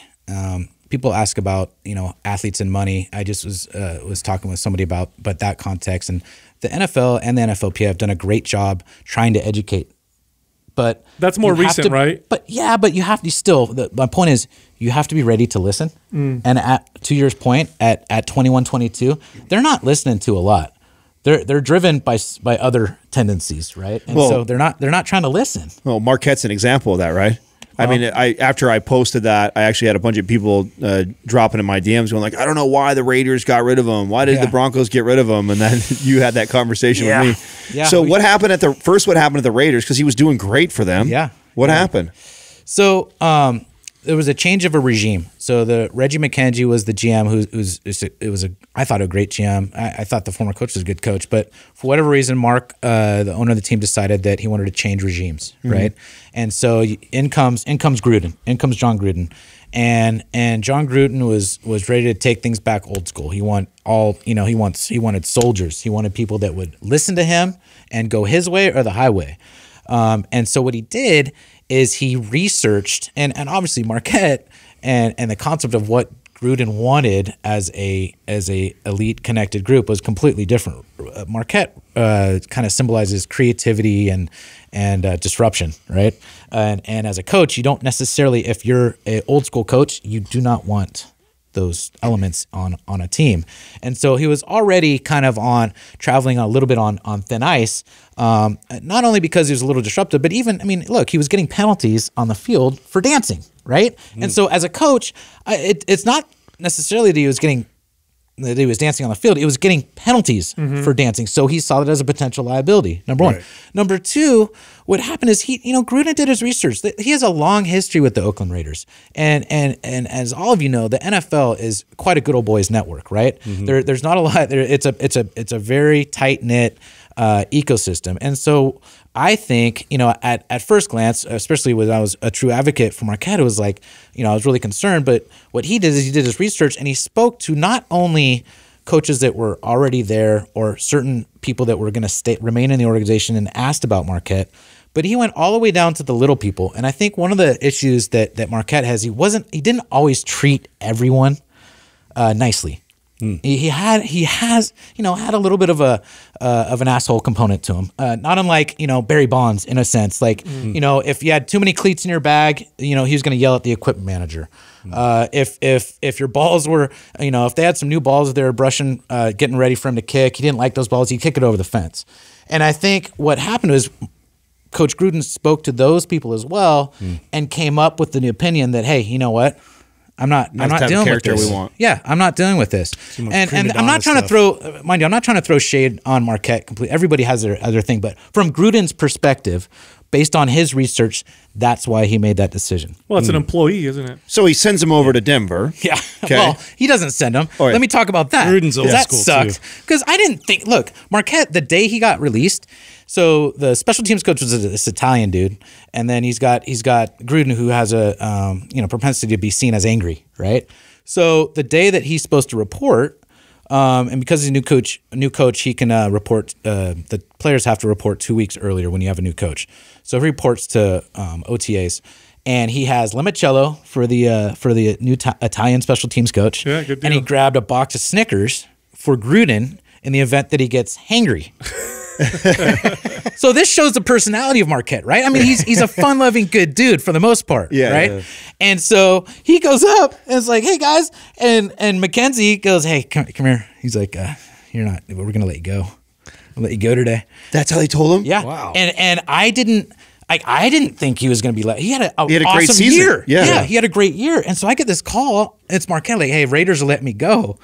people ask about, you know, athletes and money. I just was talking with somebody about that context, and the NFL and the NFLPA have done a great job trying to educate. But that's more recent, right? But yeah, but you have to still. My point is, you have to be ready to listen. Mm. And to your point, at 21, 22, they're not listening to a lot. They're driven by other tendencies, right? And well, so they're not trying to listen. Well, Marquette's an example of that, right? Well, I mean, after I posted that, I actually had a bunch of people dropping in my DMs going like, I don't know why the Raiders got rid of him. Why did the Broncos get rid of him? And then you had that conversation with me. Yeah. So what happened at the first? What happened at the Raiders? Because he was doing great for them. Yeah. What happened? So there was a change of a regime. So the Reggie McKenzie was the GM I thought a great GM. I thought the former coach was a good coach, but for whatever reason, Mark, the owner of the team, decided that he wanted to change regimes, right? And so in comes Gruden, in comes John Gruden, and John Gruden was ready to take things back old school. He wanted soldiers. He wanted people that would listen to him and go his way or the highway. And so what he did is he researched, and obviously Marquette and the concept of what Gruden wanted as an elite connected group was completely different. Marquette kind of symbolizes creativity and disruption, right? And as a coach, you don't necessarily, if you're an old school coach, you do not want those elements on a team. And so he was already kind of traveling a little bit on thin ice, not only because he was a little disruptive, but even, I mean, look, he was getting penalties on the field for dancing, right? Mm. And so as a coach, it's not necessarily that he was dancing on the field. It was getting penalties for dancing. So he saw that as a potential liability, number one. Right. Number two, what happened is Gruden did his research. He has a long history with the Oakland Raiders. And as all of you know, the NFL is quite a good old boys network, right? There's not a lot there. It's a very tight-knit ecosystem. And so I think, at first glance, especially when I was a true advocate for Marquette, it was like, I was really concerned. But what he did is he did his research, and he spoke to not only coaches that were already there or certain people that were going to remain in the organization and asked about Marquette, but he went all the way down to the little people. And I think one of the issues that Marquette has, he didn't always treat everyone nicely. He had a little bit of an asshole component to him, not unlike Barry Bonds in a sense. Like if you had too many cleats in your bag, he was going to yell at the equipment manager. If your balls were, if they had some new balls, they were brushing, getting ready for him to kick. He didn't like those balls. He'd kick it over the fence. And I think what happened was Coach Gruden spoke to those people as well and came up with the opinion that, hey, you know what? I'm not dealing with this. Yeah, I'm not dealing with this. And I'm not trying to throw, mind you, I'm not trying to throw shade on Marquette completely. Everybody has their thing, but from Gruden's perspective, based on his research, that's why he made that decision. Well, it's an employee, isn't it? So he sends him over to Denver. Yeah. Okay. Well, he doesn't send him. Right. Let me talk about that. Gruden's old school too. That sucked. Because I didn't think, look, Marquette, the day he got released, so the special teams coach was this Italian dude, and then he's got Gruden, who has a propensity to be seen as angry, right? So the day that he's supposed to report, and because he's a new coach, he can report. The players have to report 2 weeks earlier when you have a new coach. So he reports to OTAs, and he has Limoncello for the new Italian special teams coach, yeah, good deal. And he grabbed a box of Snickers for Gruden in the event that he gets hangry. So this shows the personality of Marquette, right? I mean, he's a fun-loving, good dude for the most part, right? Yeah. And so he goes up and it's like, hey guys, and McKenzie goes, hey, come here. He's like, you're not. We're gonna let you go. I'll let you go today. That's how they told him. Yeah. Wow. And I didn't think he was gonna be let. He had an awesome great season. Year. Yeah. He had a great year. And so I get this call. It's Marquette, like, hey, Raiders are letting me go.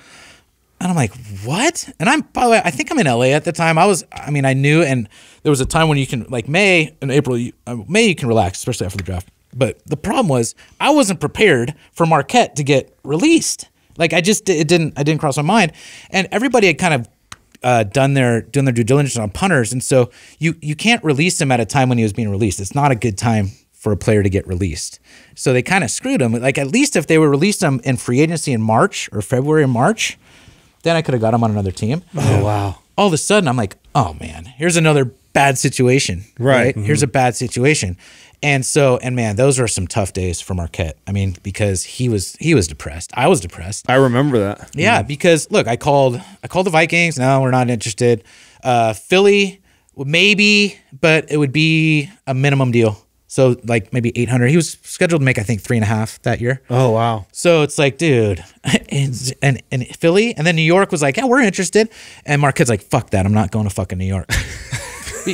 And I'm like, what? And by the way, I think I'm in LA at the time. I knew, and there was a time when you can, like May and April, you can relax, especially after the draft. But the problem was I wasn't prepared for Marquette to get released. Like it didn't cross my mind. And everybody had kind of done their due diligence on punters. And so you can't release him at a time when he was being released. It's not a good time for a player to get released. So they kind of screwed him. Like, at least if they were released him in free agency in March or February and March, then I could have got him on another team. Oh, wow. All of a sudden, I'm like, oh, man, here's another bad situation. Right. Mm-hmm. Here's a bad situation. And so, and man, those were some tough days for Marquette. I mean, because he was depressed. I was depressed. I remember that. Yeah, because look, I called the Vikings. No, we're not interested. Philly, maybe, but it would be a minimum deal. So like maybe 800. He was scheduled to make, I think, 3.5 that year. Oh, wow. So it's like, dude, and Philly, and then New York was like, yeah, we're interested. And Marquette's like, fuck that. I'm not going to fucking New York.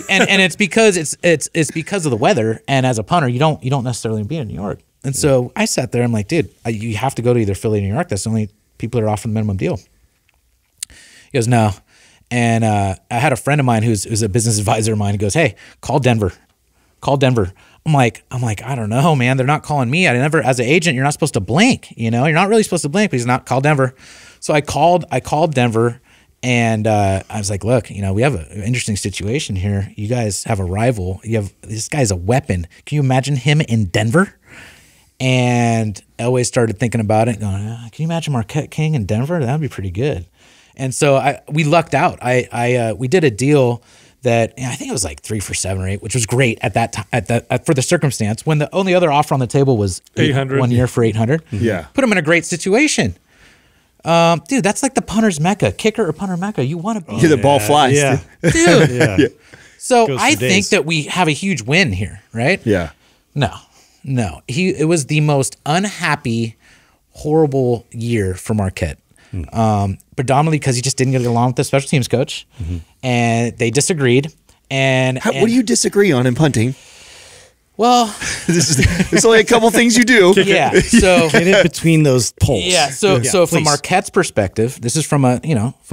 and it's because it's because of the weather. And as a punter, you don't necessarily be in New York. And so I sat there. I'm like, dude, you have to go to either Philly or New York. That's the only people that are offering the minimum deal. He goes, no. And I had a friend of mine who's a business advisor of mine. He goes, hey, call Denver. Call Denver. I'm like, I don't know, man. They're not calling me. I never, as an agent, you're not supposed to blink, you know, you're not really supposed to blink, but he's not. Call Denver. So I called Denver, and I was like, look, you know, we have an interesting situation here. You guys have a rival. You have, this guy's a weapon. Can you imagine him in Denver? And Elway started thinking about it, going, can you imagine Marquette King in Denver? That'd be pretty good. And so we lucked out. We did a deal that, I think it was like 3 for $7 or $8, which was great at that time, for the circumstance, when the only other offer on the table was 800 1 year for 800. Yeah, put him in a great situation. Dude, that's like the punter's mecca, kicker or punter mecca. You want to be the ball flies. Yeah, dude. Yeah. So I think that we have a huge win here, right? Yeah. No. It was the most unhappy, horrible year for Marquette. Predominantly because he just didn't get along with the special teams coach, and they disagreed. And what do you disagree on in punting? Well, there's only a couple things you do. Yeah, so get in between those poles. Yeah, so from Marquette's perspective, this is from a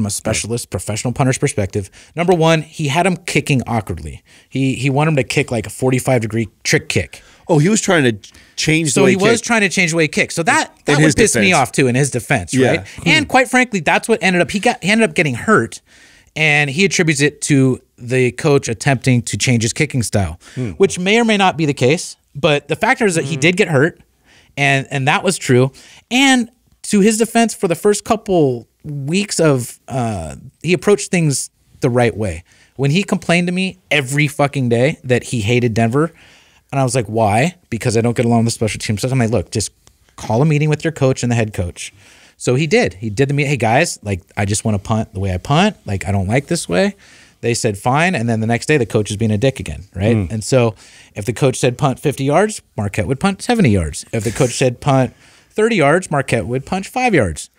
specialist, professional punter's perspective. Number one, he had him kicking awkwardly. He wanted him to kick like a 45-degree trick kick. Oh, he was trying to change the way he kicked. So he was trying to change the way he kicked. So that would piss me off too, in his defense, right? Yeah. And quite frankly, that's what ended up, he ended up getting hurt, and he attributes it to the coach attempting to change his kicking style, which may or may not be the case, but the fact is that he did get hurt, and that was true. And to his defense, for the first couple weeks of he approached things the right way. When he complained to me every fucking day that he hated Denver, and I was like, why? Because I don't get along with the special team stuff. I'm like, look, just call a meeting with your coach and the head coach. So he did. He did the meeting. Hey, guys, like, I just want to punt the way I punt. Like, I don't like this way. They said fine. And then the next day, the coach is being a dick again, right? And so if the coach said punt 50 yards, Marquette would punt 70 yards. If the coach said punt 30 yards, Marquette would punch 5 yards.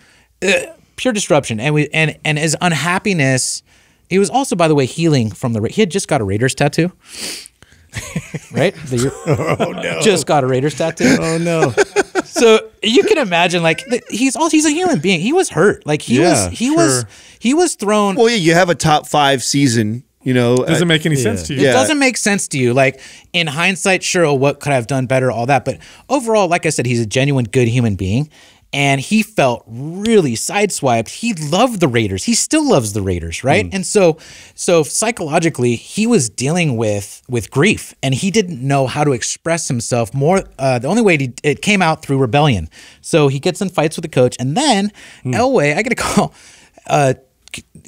Pure disruption. And his unhappiness, he was also, by the way, healing from he had just got a Raiders tattoo. Right? Oh no! Just got a Raiders tattoo. Oh no! So you can imagine, like, he's a human being. He was hurt. Like he was thrown. Well, yeah, you have a top 5 season. You know, doesn't make any sense to you. It doesn't make sense to you. Like, in hindsight, sure, oh, what could I have done better? All that, but overall, like I said, he's a genuine good human being, and he felt really sideswiped. He loved the Raiders. He still loves the Raiders, right? And so psychologically, he was dealing with grief, and he didn't know how to express himself more. The only way it came out through rebellion. So he gets in fights with the coach, and then Elway, I get a call.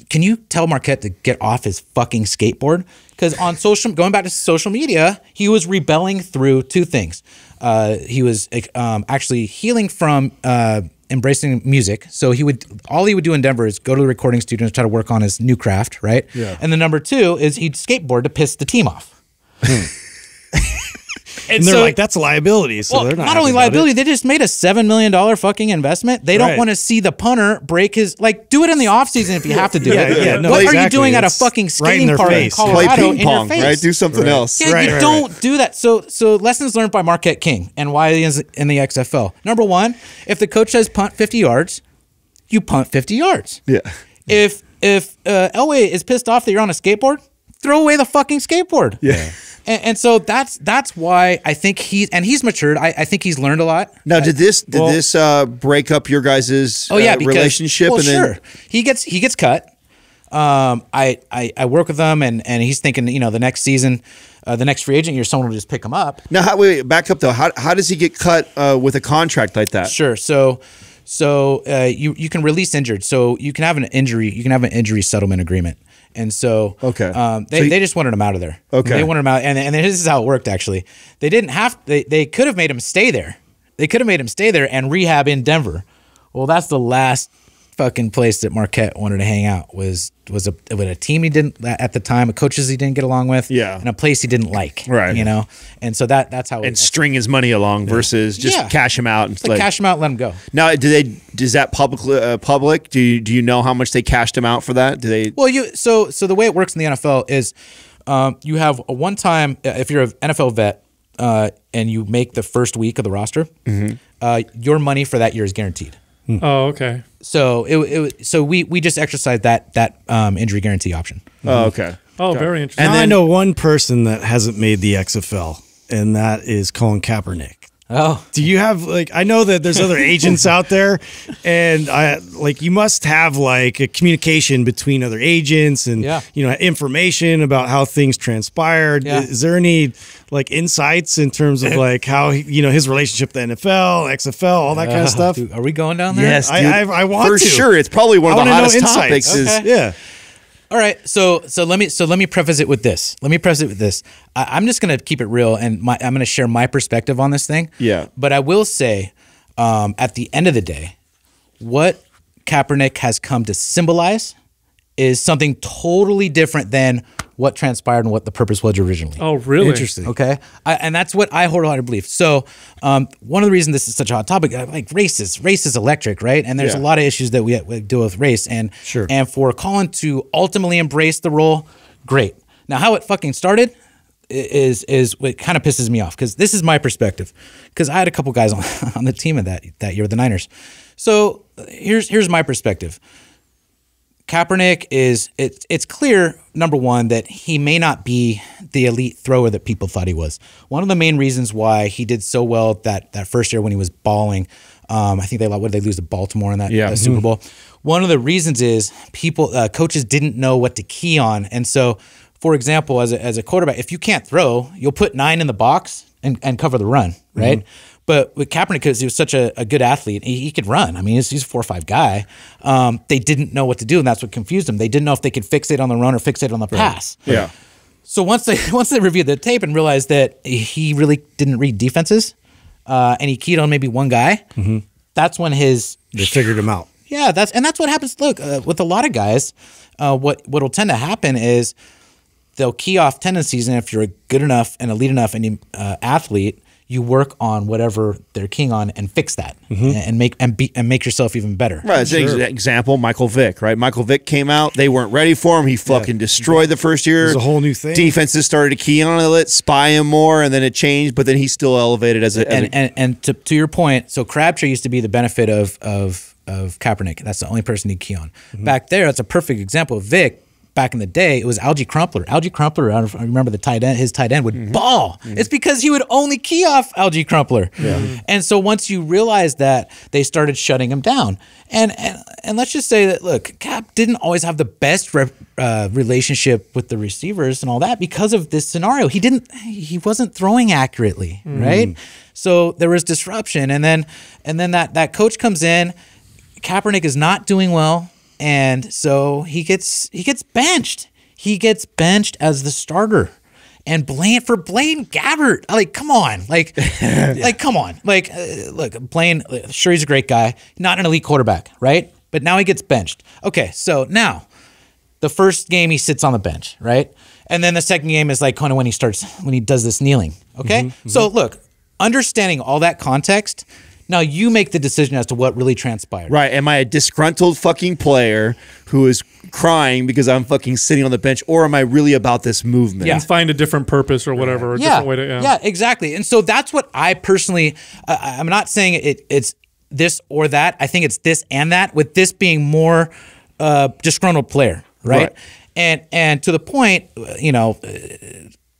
Can you tell Marquette to get off his fucking skateboard? Because on social, going back to social media, he was rebelling through two things. He was actually healing from embracing music. So all he would do in Denver is go to the recording studio and try to work on his new craft, right? Yeah. And then number 2 is he'd skateboard to piss the team off. And they're like, that's a liability. So, well, they're not only liability, they just made a $7 million fucking investment. They don't want to see the punter break his, like, do it in the offseason if you have to do it. No, what are you doing at a fucking skating park in Colorado? Play ping pong, right? Do something else. Yeah, you don't do that. So lessons learned by Marquette King and why he is in the XFL. Number 1, if the coach says punt 50 yards, you punt 50 yards. Yeah. If Elway is pissed off that you're on a skateboard, throw away the fucking skateboard. Yeah. And so that's why I think he's matured. I think he's learned a lot. Now, did this break up your guys' relationship? Well, and sure. Then he gets cut. I work with him, and he's thinking, you know, the next season, the next free agent year, someone will just pick him up. Now, back up though. How does he get cut with a contract like that? Sure. So you can release injured. So you can have an injury settlement agreement. And so they just wanted him out of there. Okay. They wanted him out. And this is how it worked, actually. They didn't have – they could have made him stay there. They could have made him stay there and rehab in Denver. Well, that's the last fucking place that Marquette wanted to hang out, was a team he didn't – at the time, a coaches he didn't get along with. Yeah. And a place he didn't like. Right. You know? And so that's how – and string his money along versus just cash him out. And just like, cash him out and let him go. Now, do they – is that publicly public? Do you know how much they cashed him out for that? Do they – well, so the way it works in the NFL is you have a one-time – if you're an NFL vet and you make the first week of the roster, your money for that year is guaranteed. Hmm. Oh, okay. So we just exercised that injury guarantee option. Oh, okay. Oh, very interesting. And then, I know one person that hasn't made the XFL, and that is Colin Kaepernick. Oh, do you have like? I know that there's other agents out there, and you must have like a communication between other agents and you know, information about how things transpired. Yeah. Is there any like insights in terms of like how you know his relationship to the NFL, XFL, all that kind of stuff? Dude, are we going down there? Yes, dude. I want for to. Sure. It's probably one of the hottest topics. Okay. Yeah. All right, so let me preface it with this. I'm just gonna keep it real, and I'm gonna share my perspective on this thing. Yeah. But I will say, at the end of the day, what Kaepernick has come to symbolize is something totally different than what transpired and what the purpose was originally. Oh, really? Interesting. Okay, and that's what I wholeheartedly believe. So, one of the reasons this is such a hot topic, like race is electric, right? And there's a lot of issues that we deal with race, and for Colin to ultimately embrace the role, great. Now, how it fucking started is what kind of pisses me off, because this is my perspective, because I had a couple guys on the team of that year with the Niners. So here's my perspective. Kaepernick is, it's clear, number one, that he may not be the elite thrower that people thought he was. One of the main reasons why he did so well that first year when he was balling, I think they lose to Baltimore in that Super Bowl. One of the reasons is coaches didn't know what to key on. And so, for example, as a quarterback, if you can't throw, you'll put 9 in the box and cover the run, right? But with Kaepernick, because he was such a good athlete, he could run. I mean, he's a 4.5 guy. They didn't know what to do, and that's what confused them. They didn't know if they could fixate on the run or fixate on the pass. Right. Yeah. So once they reviewed the tape and realized that he really didn't read defenses, and he keyed on maybe one guy, that's when they figured him out. Yeah, that's what happens. Look, with a lot of guys, what'll tend to happen is they'll key off tendencies, and if you're a good enough and elite enough athlete, you work on whatever they're keying on and fix that, and make yourself even better. Right. As an example, Michael Vick. Right. Michael Vick came out. They weren't ready for him. He fucking destroyed the first year. It was a whole new thing. Defenses started to key on it, spy him more, and then it changed. But then he still elevated as a and to your point. So Crabtree used to be the benefit of Kaepernick. That's the only person he'd key on. Back there, that's a perfect example of Vick. Back in the day, it was Algie Crumpler. Algie Crumpler, I remember the tight end. His tight end would ball. It's because he would only key off Algie Crumpler. Yeah. And so once you realize that, they started shutting him down. And let's just say that, look, Cap didn't always have the best relationship with the receivers and all that because of this scenario. He wasn't throwing accurately, right? So there was disruption, and then that coach comes in. Kaepernick is not doing well. And so he gets benched. He gets benched as the starter, and Blaine Gabbert. Like, come on, like, like, come on, like, look, Blaine. Sure, he's a great guy, not an elite quarterback, right? But now he gets benched. Okay, so now the first game he sits on the bench, right? And then the second game is like kind of when he does this kneeling. Okay, so look, understanding all that context. Now you make the decision as to what really transpired. Right. Am I a disgruntled fucking player who is crying because I'm fucking sitting on the bench, or am I really about this movement? Yeah. And find a different purpose or whatever, or a different way to... Yeah. Yeah, exactly. And so that's what I personally... I'm not saying it's this or that. I think it's this and that, with this being more disgruntled player, right? And to the point, you know...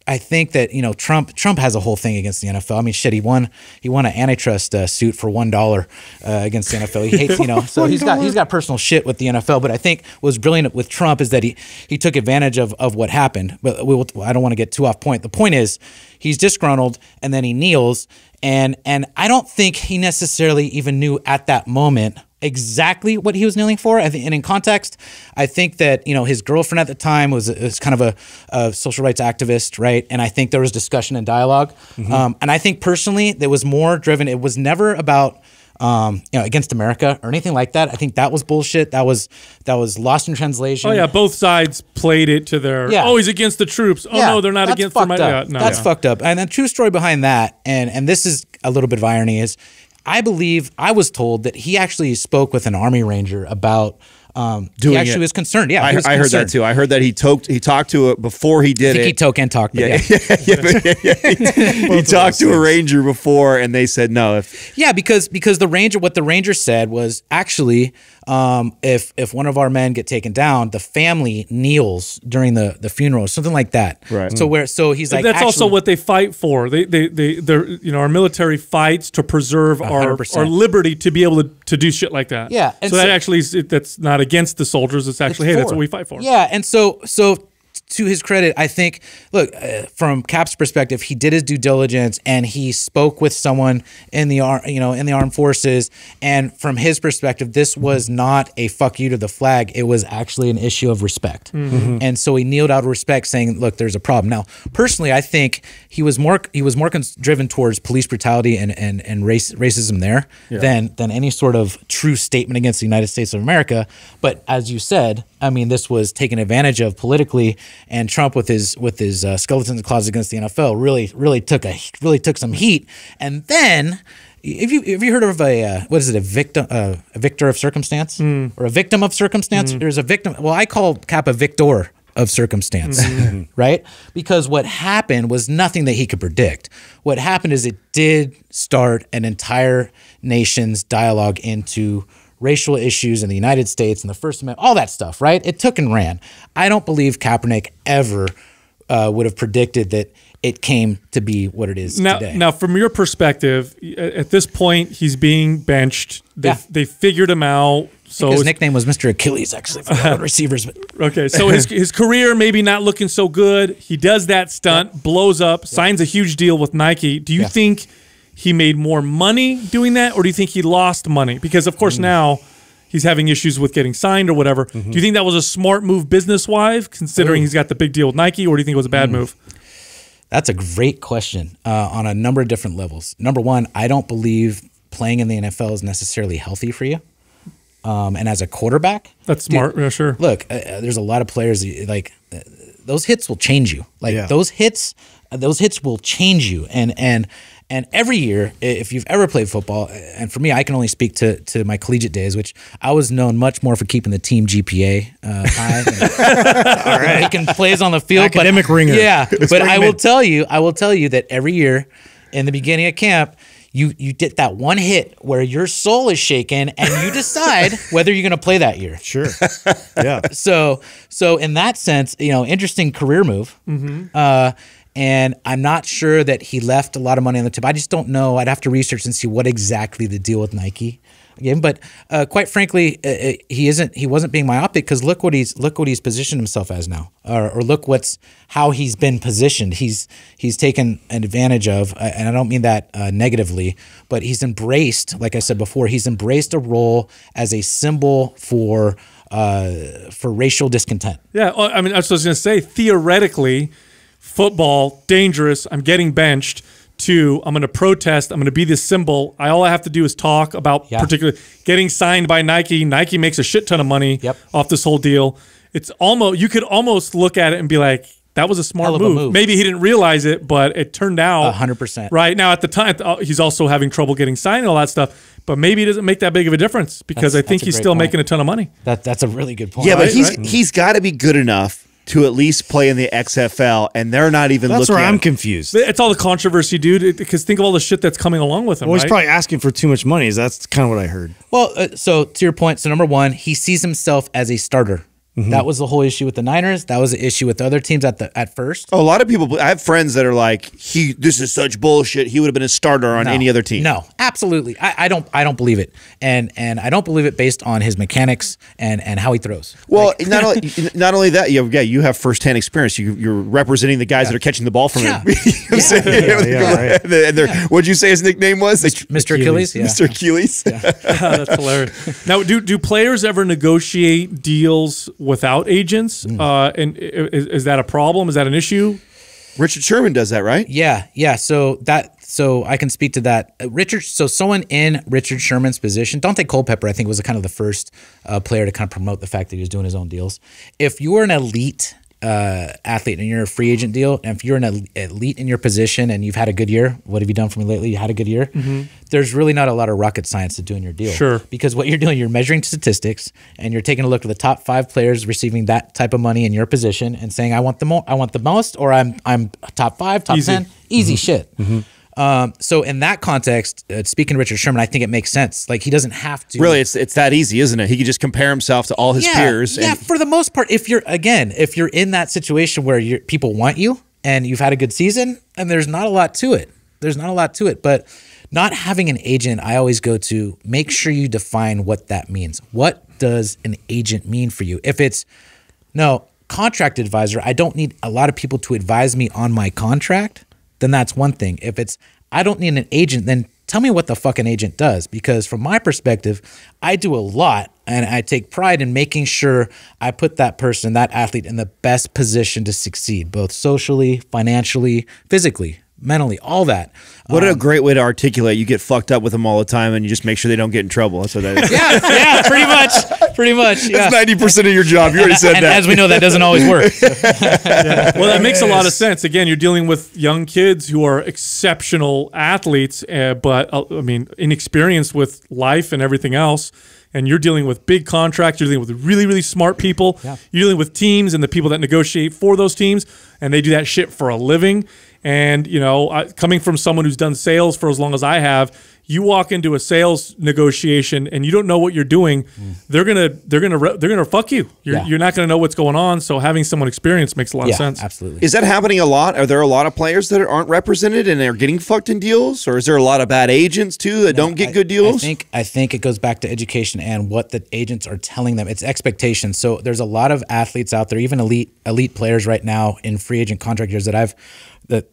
I think that, you know, Trump has a whole thing against the NFL. I mean, shit, he won an antitrust suit for $1 against the NFL. He hates, you know, so he's got personal shit with the NFL. But I think what's brilliant with Trump is that he took advantage of what happened. But I don't want to get too off point. The point is, he's disgruntled, and then he kneels, and I don't think he necessarily even knew at that moment exactly what he was kneeling for. And in context, I think that, you know, his girlfriend at the time was kind of a social rights activist, right? And I think there was discussion and dialogue. Mm-hmm. And I think personally, that was more driven. It was never about, you know, against America or anything like that. I think that was bullshit. That was lost in translation. Oh yeah, both sides played it to their, yeah, oh, he's against the troops. Oh yeah, no, they're not against the America. Yeah, no, that's fucked up. And the true story behind that, and this is a little bit of irony, is I believe I was told that he actually spoke with an Army Ranger about he actually was concerned. Yeah, I heard that too. I heard that he talked to it before he did it. I think he toke and talked. Yeah, he talked to a ranger before, and they said no. Yeah, because the ranger, what the ranger said was actually, if one of our men get taken down, the family kneels during the funeral, something like that. Right. So where, so he's like, that's actually also what they fight for. They're, you know, our military fights to preserve 100%. Our liberty to be able to do shit like that. Yeah, and so that actually is, that's not against the soldiers, it's actually, hey, that's what we fight for. Yeah, and so to his credit, I think, look, from Cap's perspective, he did his due diligence and he spoke with someone in the in the armed forces, and from his perspective, this was not a fuck you to the flag. It was actually an issue of respect. Mm-hmm. And so he kneeled out of respect, saying, look, there's a problem. Now, personally, I think he was more driven towards police brutality and racism there, yeah, than any sort of true statement against the United States of America. But as you said, I mean, this was taken advantage of politically, and Trump with his skeletons in the closet against the NFL really took some heat. And then, if you heard of a what is it, a victor of circumstance, or a victim of circumstance? Mm. There's a victim. Well, I call Cap a victor of circumstance, mm-hmm, right? Because what happened was nothing that he could predict. What happened is it did start an entire nation's dialogue into racial issues in the United States and the First Amendment, all that stuff, right? It took and ran. I don't believe Kaepernick ever would have predicted that it came to be what it is now, today. Now, from your perspective, at this point, he's being benched. They figured him out. So his nickname was Mr. Achilles, actually, for the receivers. But. Okay, so his career maybe not looking so good. He does that stunt, yeah, blows up, yeah, signs a huge deal with Nike. Do you, yeah, think he made more money doing that, or do you think he lost money? Because, of course, now he's having issues with getting signed or whatever. Mm-hmm. Do you think that was a smart move business-wise, considering he's got the big deal with Nike, or do you think it was a bad move? That's a great question on a number of different levels. Number one, I don't believe playing in the NFL is necessarily healthy for you. And as a quarterback, that's smart. Dude, yeah, sure. Look, there's a lot of players like those hits will change you. Like, yeah, those hits will change you. And every year, if you've ever played football, and for me, I can only speak to my collegiate days, which I was known much more for keeping the team GPA high. And, all right, making plays on the field, academic ringer. Yeah, but I will tell you that every year, in the beginning of camp, you did that one hit where your soul is shaken, and you decide whether you're going to play that year. Sure, yeah. So in that sense, you know, interesting career move. Mm-hmm. And I'm not sure that he left a lot of money on the table. I just don't know. I'd have to research and see what exactly the deal with Nike again. But quite frankly, he wasn't being myopic, because look what he's positioned himself as now, or look how he's been positioned. He's taken advantage of, and I don't mean that negatively, but he's embraced, like I said before, he's embraced a role as a symbol for racial discontent. Yeah, I mean, I was going to say, theoretically, football, dangerous, I'm getting benched, to I'm going to protest, I'm going to be this symbol. All I have to do is talk about, yeah, particularly getting signed by Nike. Nike makes a shit ton of money, yep, off this whole deal. It's almost, you could almost look at it and be like, that was a smart move. Maybe he didn't realize it, but it turned out 100%. Right now, at the time, he's also having trouble getting signed and all that stuff. But maybe it doesn't make that big of a difference, because I think he's still making a ton of money. That's a really good point. Yeah, but he's got to be good enough to at least play in the XFL, and they're not even looking. That's where I'm confused. It's all the controversy, dude, because think of all the shit that's coming along with him. Well, he's probably asking for too much money. That's kind of what I heard. Well, so to your point, so number one, he sees himself as a starter. Mm-hmm. That was the whole issue with the Niners. That was the issue with other teams at first. Oh, a lot of people, I have friends that are like, this is such bullshit. He would have been a starter on any other team. No, absolutely. I don't believe it. And I don't believe it based on his mechanics and how he throws. Well, like, not only that, you have firsthand experience. You're representing the guys that are catching the ball from him. What'd you say his nickname was? Mr. Achilles. Yeah. Mr. Achilles. Yeah. That's hilarious. Now, do players ever negotiate deals without agents? And is that a problem? Is that an issue? Richard Sherman does that, right? Yeah, yeah. So I can speak to that. So someone in Richard Sherman's position, Dante Culpepper, I think, was kind of the first player to kind of promote the fact that he was doing his own deals. If you were an elite athlete and you're a free agent deal, and if you're an elite in your position and you've had a good year, what have you done for me lately? You had a good year. Mm-hmm. There's really not a lot of rocket science to doing your deal. Sure. Because what you're doing, you're measuring statistics and you're taking a look at the top 5 players receiving that type of money in your position and saying, I want the most, or I'm top 5, top 10. Easy shit. Mm-hmm. So in that context, speaking to Richard Sherman, I think it makes sense. Like, he doesn't have to. Really, it's that easy, isn't it? He can just compare himself to all his peers. Yeah, for the most part, if you're in that situation where people want you and you've had a good season, and there's not a lot to it. There's not a lot to it. But not having an agent, I always go to make sure you define what that means. What does an agent mean for you? If it's, no, contract advisor, I don't need a lot of people to advise me on my contract, then that's one thing. If it's, I don't need an agent, then tell me what the fucking agent does. Because from my perspective, I do a lot, and I take pride in making sure I put that person, that athlete, in the best position to succeed, both socially, financially, physically, mentally, all that. What a great way to articulate. You get fucked up with them all the time, and you just make sure they don't get in trouble. That's what that is. Yeah, pretty much. Pretty much. Yeah. That's 90% of your job. You already said that. As we know, that doesn't always work. So. Well, that makes a lot of sense. Again, you're dealing with young kids who are exceptional athletes, but I mean, inexperienced with life and everything else. And you're dealing with big contracts. You're dealing with really, really smart people. Yeah. You're dealing with teams and the people that negotiate for those teams, and they do that shit for a living. And, you know, coming from someone who's done sales for as long as I have, you walk into a sales negotiation and you don't know what you're doing. They're gonna fuck you. You're not gonna know what's going on. So having someone experienced makes a lot of sense. Absolutely. Is that happening a lot? Are there a lot of players that aren't represented and they're getting fucked in deals, or is there a lot of bad agents too that don't get good deals? I think it goes back to education and what the agents are telling them. It's expectations. So there's a lot of athletes out there, even elite players right now in free agent contract years that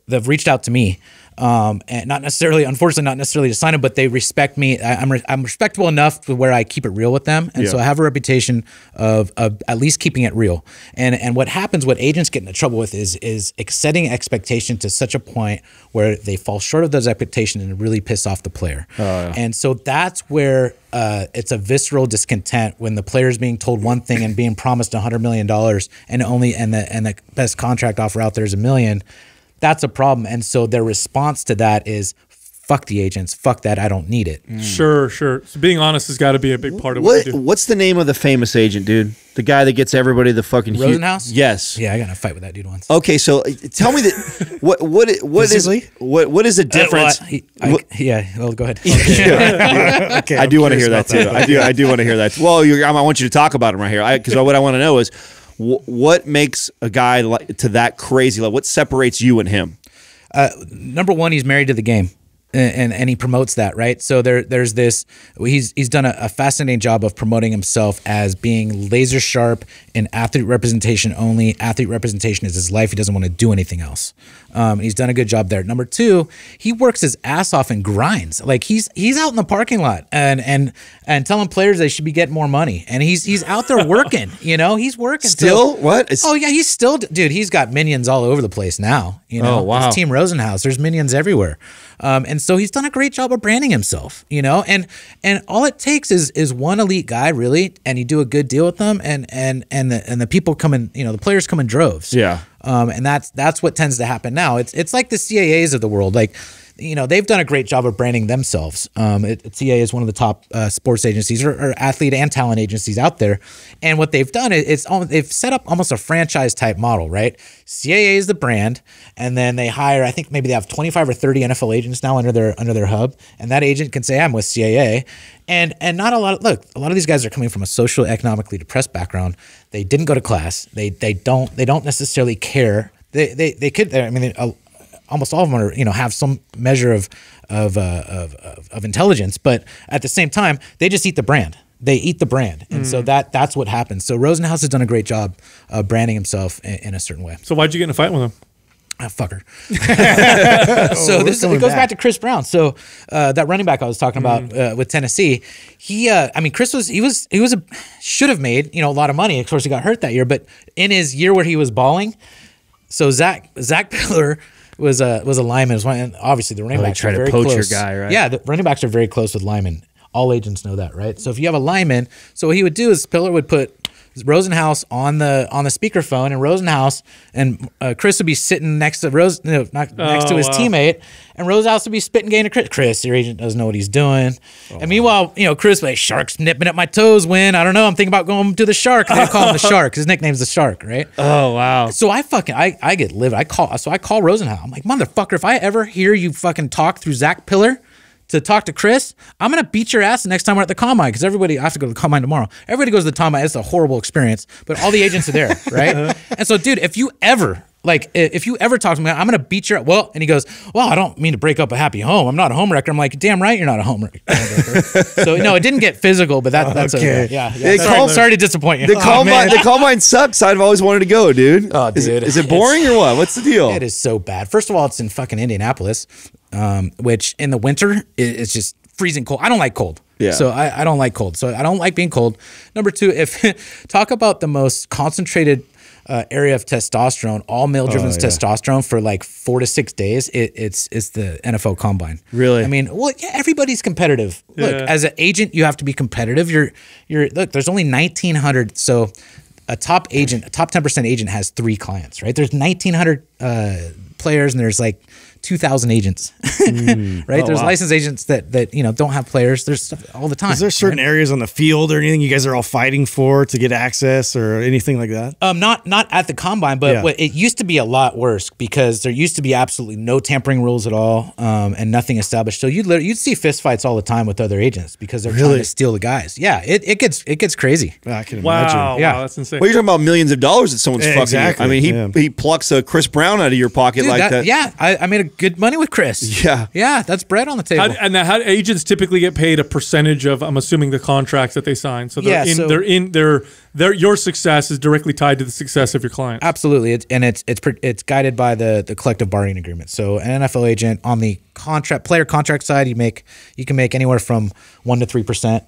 have reached out to me, and not necessarily, unfortunately, not necessarily to sign them, but they respect me. I'm respectable enough to where I keep it real with them, and so I have a reputation of at least keeping it real. And what happens, what agents get into trouble with, is setting expectation to such a point where they fall short of those expectations and really piss off the player. And so that's where it's a visceral discontent when the player is being told one thing and being promised $100 million, and the best contract offer out there is $1 million. That's a problem. And so their response to that is, fuck the agents, fuck that, I don't need it. Sure. So being honest has got to be a big part of what we do. What's the name of the famous agent, dude? The guy that gets everybody the fucking Rosenhaus? Yes. Yeah, I got in a fight with that dude once. Okay, so tell me that what is the difference? Well, go ahead. Okay, I do want to hear that too. I do want to hear that. Well, I want you to talk about him right here, because what I want to know is, what makes a guy to that crazy level? What separates you and him? Number one, he's married to the game, and he promotes that, right? So there's this. He's done a fascinating job of promoting himself as being laser sharp in athlete representation only. Athlete representation is his life. He doesn't want to do anything else. He's done a good job there. Number two, he works his ass off and grinds. Like, he's out in the parking lot and telling players they should be getting more money. And he's out there working. You know, he's working still. Oh yeah, he's still, dude. He's got minions all over the place now. You know, His Team Rosenhaus. There's minions everywhere. And so he's done a great job of branding himself. You know, and all it takes is one elite guy, really, and you do a good deal with them, and the people come in. You know, the players come in droves. Yeah. And that's what tends to happen now. It's like the CAAs of the world. Like, you know, they've done a great job of branding themselves. CA is one of the top sports agencies or athlete and talent agencies out there. And what they've done is they've set up almost a franchise type model, right? CAA is the brand, and then they hire, I think maybe they have 25 or 30 NFL agents now under their hub, and that agent can say, I'm with CAA. And not a lot of, look, a lot of these guys are coming from a socioeconomically depressed background. They didn't go to class. They don't necessarily care. They could, I mean, almost all of them are, you know, have some measure of intelligence, but at the same time, they just eat the brand. They eat the brand, and so that's what happens. So Rosenhaus has done a great job branding himself in a certain way. So why'd you get in a fight with him? Oh, fucker. So this it goes back to Chris Brown. So that running back I was talking about with Tennessee, he I mean, Chris was he should have made, you know, a lot of money. Of course, he got hurt that year, but in his year where he was balling, so Zach Piller was a lineman. And obviously the running backs are very close. Try to poach your guy, right? Yeah, the running backs are very close with linemen. All agents know that, right? So if you have a lineman, so what he would do is Piller would put Rosenhaus on the speakerphone, and Rosenhaus and Chris would be sitting next to his teammate, and Rosenhaus would be spitting game to Chris. Chris, your agent doesn't know what he's doing. Oh, and meanwhile, you know, Chris would be like, sharks nipping at my toes. Win. I don't know. I'm thinking about going to the shark. They call him the shark. His nickname's the shark, right? Oh wow. So I get livid. I call Rosenhaus. I'm like, motherfucker, if I ever hear you fucking talk through Zach Piller to talk to Chris, I'm going to beat your ass the next time we're at the combine, because everybody, I have to go to the combine tomorrow. Everybody goes to the combine. It's a horrible experience, but all the agents are there, right? And so, dude, if you ever talk to me, I'm going to beat your, well, and he goes, well, I don't mean to break up a happy home. I'm not a homewrecker. I'm like, damn right you're not a homewrecker. So, no, it didn't get physical, but that's okay. Yeah. Sorry to disappoint you. The combine sucks. I've always wanted to go, dude. Oh, dude. Is it boring or what? What's the deal? It is so bad. First of all, it's in fucking Indianapolis. Which in the winter it's just freezing cold. I don't like cold. Yeah. So I don't like cold. So I don't like being cold. Number two, if talk about the most concentrated area of testosterone, all male-driven's testosterone for like 4 to 6 days, it's the NFL combine. Really? I mean, well, yeah, everybody's competitive. Yeah. Look, as an agent, you have to be competitive. Look, there's only 1,900. So a top agent, a top 10% agent has 3 clients, right? There's 1,900 players, and there's like 2,000 agents, right? Oh, there's licensed agents that you know don't have players. There's stuff all the time. Is there certain areas on the field or anything you guys are all fighting for to get access or anything like that? Not at the combine, but yeah. It used to be a lot worse because there used to be absolutely no tampering rules at all, and nothing established. So you'd see fistfights all the time with other agents because they're trying to steal the guys. Yeah, it gets crazy. I can imagine. Wow, that's insane. Well, you're talking about millions of dollars that someone's fucking. Exactly. I mean, he plucks a Chris Brown out of your pocket. Dude, like that. Yeah, I made a good money with Chris. Yeah. Yeah, that's bread on the table. How do agents typically get paid a percentage of, I'm assuming, the contracts that they sign? So your success is directly tied to the success of your client. Absolutely. It's guided by the collective bargaining agreement. So an NFL agent on the player contract side, you can make anywhere from 1 to 3%.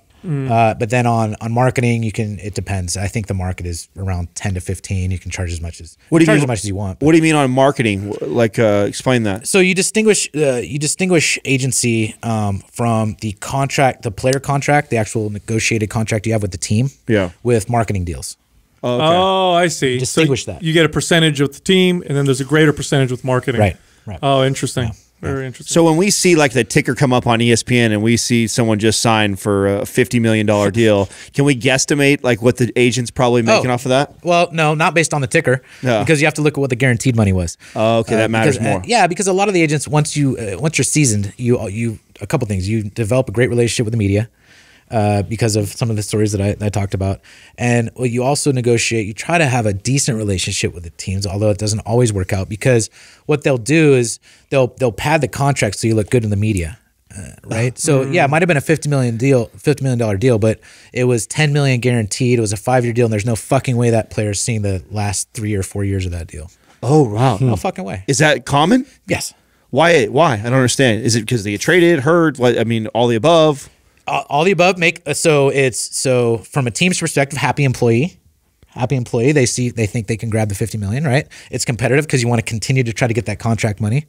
But then on marketing, it depends. I think the market is around 10 to 15. You can charge as much as you want. What do you mean on marketing? Like, explain that. So you distinguish agency from the contract, the player contract, the actual negotiated contract you have with the team. Yeah. With marketing deals. Oh, okay. Oh, I see. Distinguish that. You get a percentage with the team, and then there's a greater percentage with marketing. Right. Right. Oh, interesting. Yeah. Very interesting. So when we see like the ticker come up on ESPN and we see someone just sign for a $50 million deal, can we guesstimate like what the agent's probably making off of that? Well, no, not based on the ticker because you have to look at what the guaranteed money was. Oh, okay, that matters more. Yeah, because a lot of the agents, once you're seasoned, you a couple things. You develop a great relationship with the media because of some of the stories that I talked about, and you also negotiate. You try to have a decent relationship with the teams, although it doesn't always work out because what they'll do is they'll pad the contract so you look good in the media, right? So yeah, it might have been a $50 million deal, but it was $10 million guaranteed. It was a 5-year deal, and there's no fucking way that player's seeing the last 3 or 4 years of that deal. Oh wow, no fucking way. Is that common? Yes. Why? I don't understand. Is it because they get traded, hurt? I mean, all the above. All the above make so from a team's perspective, happy employee. They think they can grab the $50 million, right? It's competitive because you want to continue to try to get that contract money.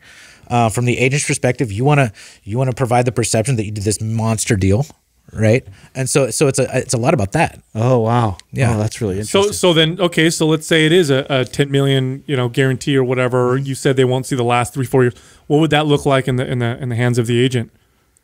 From the agent's perspective, you want to provide the perception that you did this monster deal, right? And so it's a lot about that. Oh wow, yeah, oh, that's really interesting. So then okay, so let's say it is a $10 million, you know, guarantee or whatever. You said they won't see the last 3-4 years. What would that look like in the hands of the agent?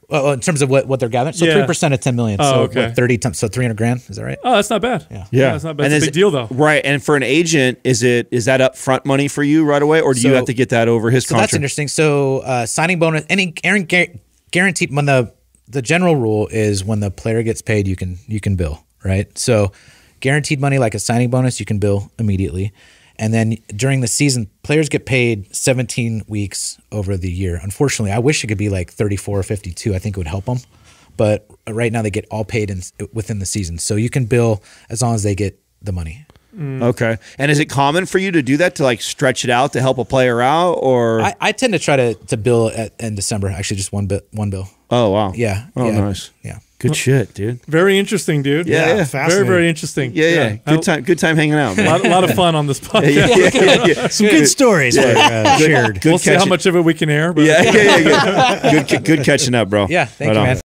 Well, in terms of what they're gathering, so 3% of $10 million. Oh, so okay. What, 30 times, so $300,000. Is that right? Oh, that's not bad. Yeah, that's not bad. And it's a big deal though, right? And for an agent, is that upfront money for you right away, or do you have to get that over his contract? That's interesting. So signing bonus, any guaranteed when the general rule is when the player gets paid, you can bill, right? So guaranteed money like a signing bonus, you can bill immediately. And then during the season, players get paid 17 weeks over the year. Unfortunately, I wish it could be like 34 or 52. I think it would help them. But right now they get all paid within the season. So you can bill as long as they get the money. Mm. Okay. And is it common for you to do that, to like stretch it out to help a player out? Or I tend to try to bill in December, actually just one bill. Oh, wow. Yeah. Oh, yeah. Nice. Yeah. Good shit, dude. Very interesting, dude. Yeah. Very, very interesting. Yeah. Good time hanging out. A lot of fun on this podcast. Yeah. Some good stories shared. We'll see how much of it we can air. But. Yeah. Good catching up, bro. Yeah, thank you, man.